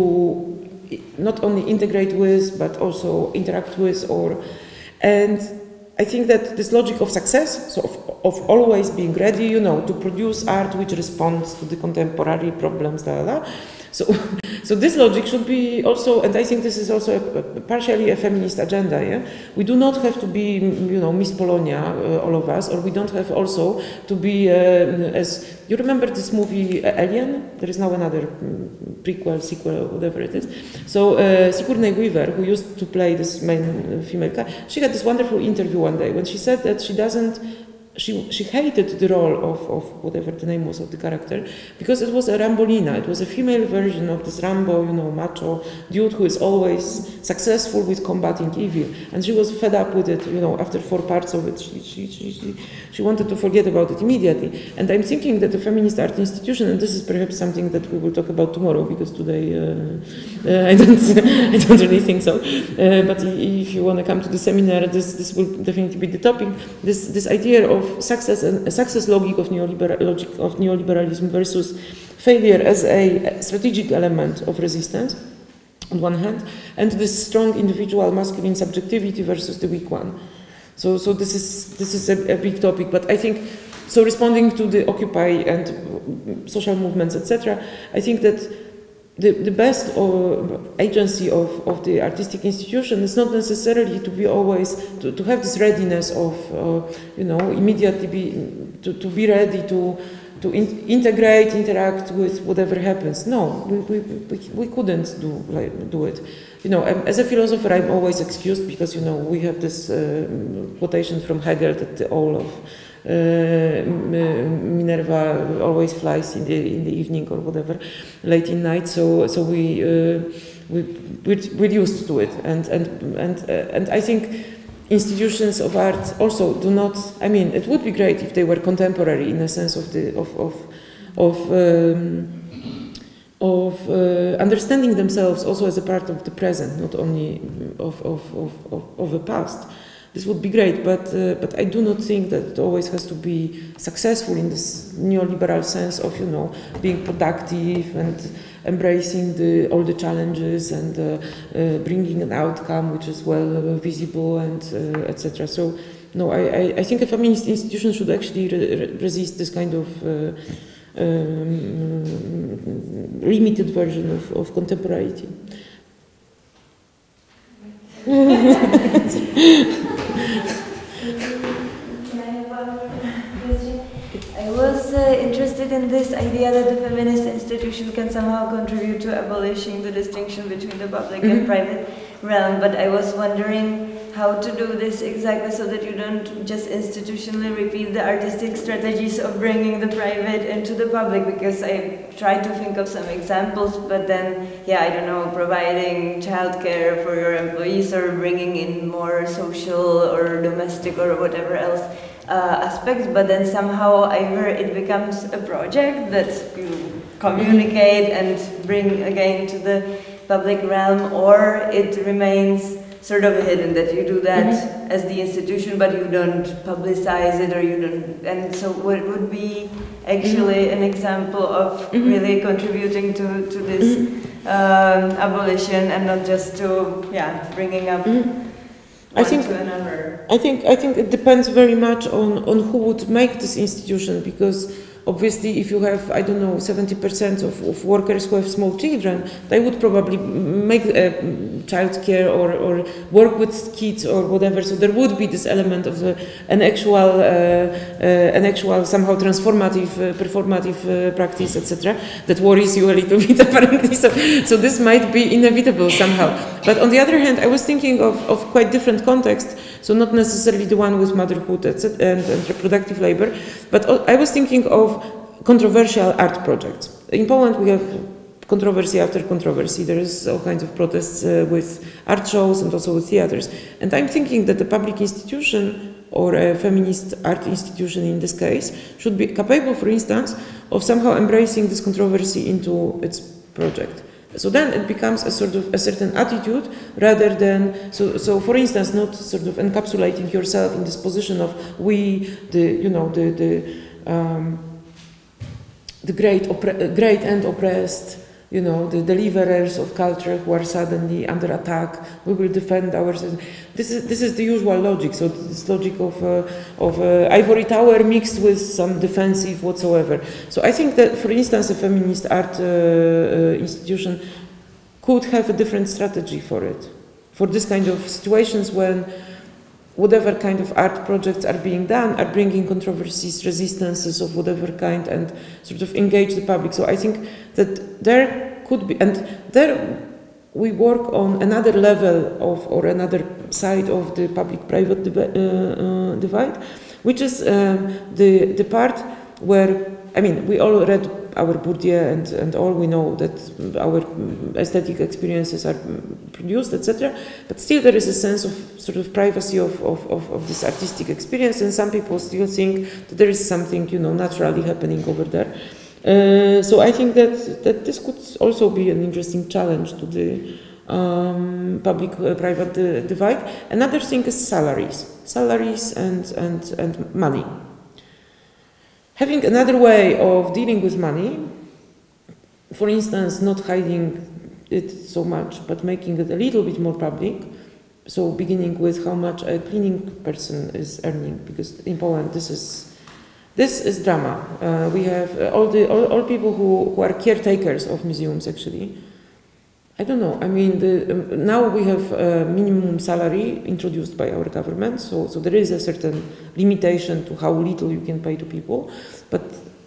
not only integrate with, but also interact with, or, and I think that this logic of success, so of, of always being ready, you know, to produce art which responds to the contemporary problems, la la. So, so this logic should be also, and I think this is also a, a, partially a feminist agenda. Yeah, we do not have to be, you know, Miss Polonia, uh, all of us, or we don't have also to be uh, as you remember this movie uh, Alien. There is now another um, prequel, sequel, whatever it is. So uh, Sigourney Weaver, who used to play this main uh, female character, she had this wonderful interview one day when she said that she doesn't. She, she hated the role of, of whatever the name was of the character, because it was a Rambolina. It was a female version of this Rambo, you know, macho dude who is always successful with combating evil. And she was fed up with it, you know, after four parts of it. She, she, she, she, she wanted to forget about it immediately. And I'm thinking that the feminist art institution, and this is perhaps something that we will talk about tomorrow, because today uh, uh, I, don't, I don't really think so. Uh, but if you want to come to the seminar, this, this will definitely be the topic. This, this idea of success and success logic of neoliberal logic of neoliberalism versus failure as a strategic element of resistance on one hand, and this strong individual masculine subjectivity versus the weak one. So, so this is this is a, a big topic. But I think so. Responding to the Occupy and social movements, et cetera, I think that the, the best or agency of, of the artistic institution is not necessarily to be always, to, to have this readiness of, uh, you know, immediately be, to, to be ready to, to in, integrate, interact with whatever happens. No, we, we, we couldn't do, like, do it. You know, as a philosopher, I'm always excused because, you know, we have this uh, quotation from Hegel that the all of Uh, Minerva always flies in the in the evening or whatever, late in night. So so we uh, we we're used to it, and and and uh, and I think institutions of art also do not. I mean, it would be great if they were contemporary in a sense of the of of of. Um, of uh, understanding themselves also as a part of the present, not only of of of of, of the past. This would be great, but uh, but I do not think that it always has to be successful in this neoliberal sense of, you know, being productive and embracing the, all the challenges and uh, uh, bringing an outcome which is well visible and uh, et cetera. So no, I, I I think a feminist institution should actually re resist this kind of uh, um, limited version of, of contemporaneity. I was uh, interested in this idea that the feminist institution can somehow contribute to abolishing the distinction between the public mm-hmm. and private realm, but I was wondering how to do this exactly so that you don't just institutionally repeat the artistic strategies of bringing the private into the public, because I tried to think of some examples, but then, yeah, I don't know, providing childcare for your employees or bringing in more social or domestic or whatever else uh, aspects, but then somehow I heard it becomes a project that you communicate and bring again to the public realm, or it remains sort of hidden, that you do that mm-hmm. as the institution, but you don't publicize it, or you don't, and so what would be actually mm-hmm. an example of mm-hmm. really contributing to, to this mm-hmm. um, abolition and not just to, yeah, bringing up mm-hmm. I think, I think I think it depends very much on, on who would make this institution, because obviously, if you have, I don't know, seventy percent of, of workers who have small children, they would probably make uh, childcare or, or work with kids or whatever. So there would be this element of uh, an actual, uh, uh, an actual somehow transformative, uh, performative uh, practice, et cetera. That worries you a little bit, apparently. So, so this might be inevitable somehow. But on the other hand, I was thinking of, of quite different context. So not necessarily the one with motherhood and, and reproductive labor, but I was thinking of controversial art projects. In Poland we have controversy after controversy. There is all kinds of protests uh, with art shows and also with theaters. And I'm thinking that the public institution or a feminist art institution in this case should be capable, for instance, of somehow embracing this controversy into its project. So then it becomes a sort of a certain attitude rather than, so, so for instance, not sort of encapsulating yourself in this position of we, the, you know, the, the, um, the great, great and oppressed, you know, the deliverers of culture who are suddenly under attack, we will defend ourselves. This is, this is the usual logic, so this logic of, uh, of uh, ivory tower mixed with some defensive whatsoever. So I think that, for instance, a feminist art uh, uh, institution could have a different strategy for it, for this kind of situations when whatever kind of art projects are being done are bringing controversies, resistances of whatever kind, and sort of engage the public. So I think that there could be, and there we work on another level of, or another side of the public-private uh, uh, divide, which is uh, the, the part where, I mean, we all read our Bourdieu and, and all, we know that our aesthetic experiences are produced, et cetera. But still there is a sense of sort of privacy of, of, of, of this artistic experience, and some people still think that there is something, you know, naturally happening over there. Uh, so I think that, that this could also be an interesting challenge to the um, public-private divide. Another thing is salaries. Salaries and, and, and money. Having another way of dealing with money, for instance, not hiding it so much, but making it a little bit more public. So beginning with how much a cleaning person is earning, because in Poland this is This is drama. Uh, we have uh, all the all, all people who, who are caretakers of museums. Actually, I don't know. I mean, the, um, now we have a minimum salary introduced by our government, so so there is a certain limitation to how little you can pay to people. But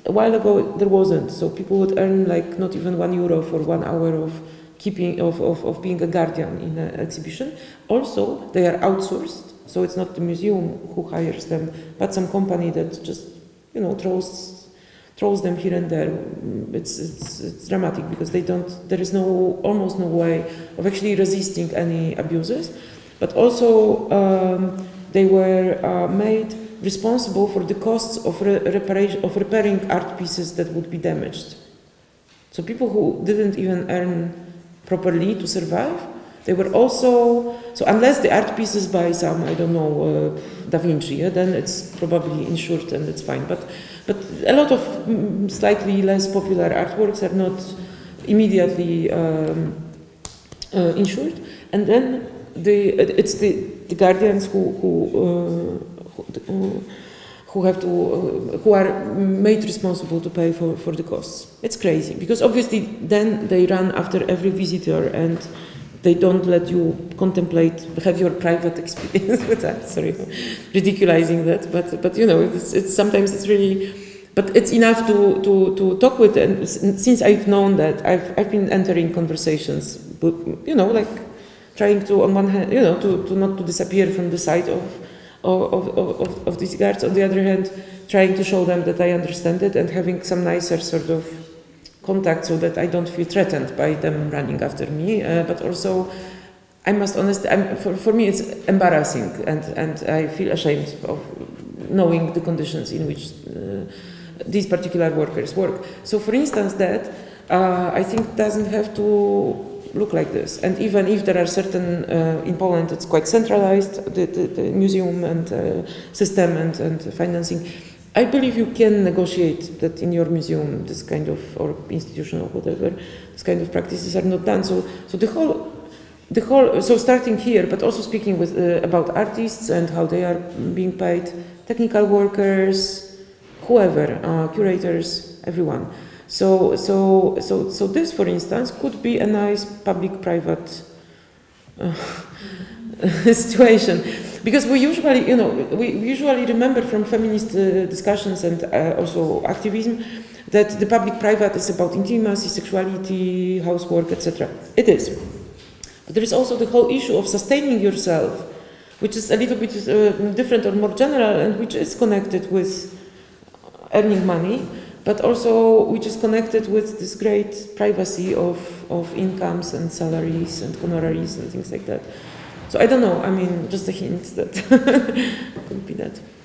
a while ago there wasn't, so people would earn like not even one euro for one hour of keeping of of, of being a guardian in an exhibition. Also, they are outsourced, so it's not the museum who hires them, but some company that just, you know, throws throws them here and there. It's it's it's dramatic because they don't. There is no almost no way of actually resisting any abuses, but also um, they were uh, made responsible for the costs of re reparation of repairing art pieces that would be damaged. So people who didn't even earn properly to survive, they were also. So unless the art piece is by some, I don't know, uh, Da Vinci, yeah, then it's probably insured and it's fine. But, but a lot of mm, slightly less popular artworks are not immediately um, uh, insured. And then the, it's the, the guardians who who, uh, who who have to uh, who are made responsible to pay for for the costs. It's crazy because obviously then they run after every visitor and they don't let you contemplate, have your private experience with that. Sorry, ridiculizing that, but but you know, it's, it's sometimes it's really, but it's enough to to to talk with. And since I've known that, I've I've been entering conversations, but you know, like trying to on one hand, you know, to, to not to disappear from the sight of of, of of of these guards. On the other hand, trying to show them that I understand it and having some nicer sort of contact so that I don't feel threatened by them running after me, uh, but also I must honestly, I'm, for, for me it's embarrassing and, and I feel ashamed of knowing the conditions in which uh, these particular workers work. So for instance that, uh, I think doesn't have to look like this, and even if there are certain, uh, in Poland it's quite centralized, the, the, the museum and uh, system and, and financing, I believe you can negotiate that in your museum this kind of, or institution or whatever, this kind of practices are not done. So, so the whole, the whole, so starting here, but also speaking with uh, about artists and how they are being paid, technical workers, whoever, uh, curators, everyone. So, so, so, so this, for instance, could be a nice public-private uh, situation. Because we usually, you know, we usually remember from feminist uh, discussions and uh, also activism that the public-private is about intimacy, sexuality, housework, et cetera. It is. But there is also the whole issue of sustaining yourself, which is a little bit uh, different or more general, and which is connected with earning money, but also which is connected with this great privacy of, of incomes and salaries and honoraries and things like that. So I don't know, I mean, just a hint that could be that.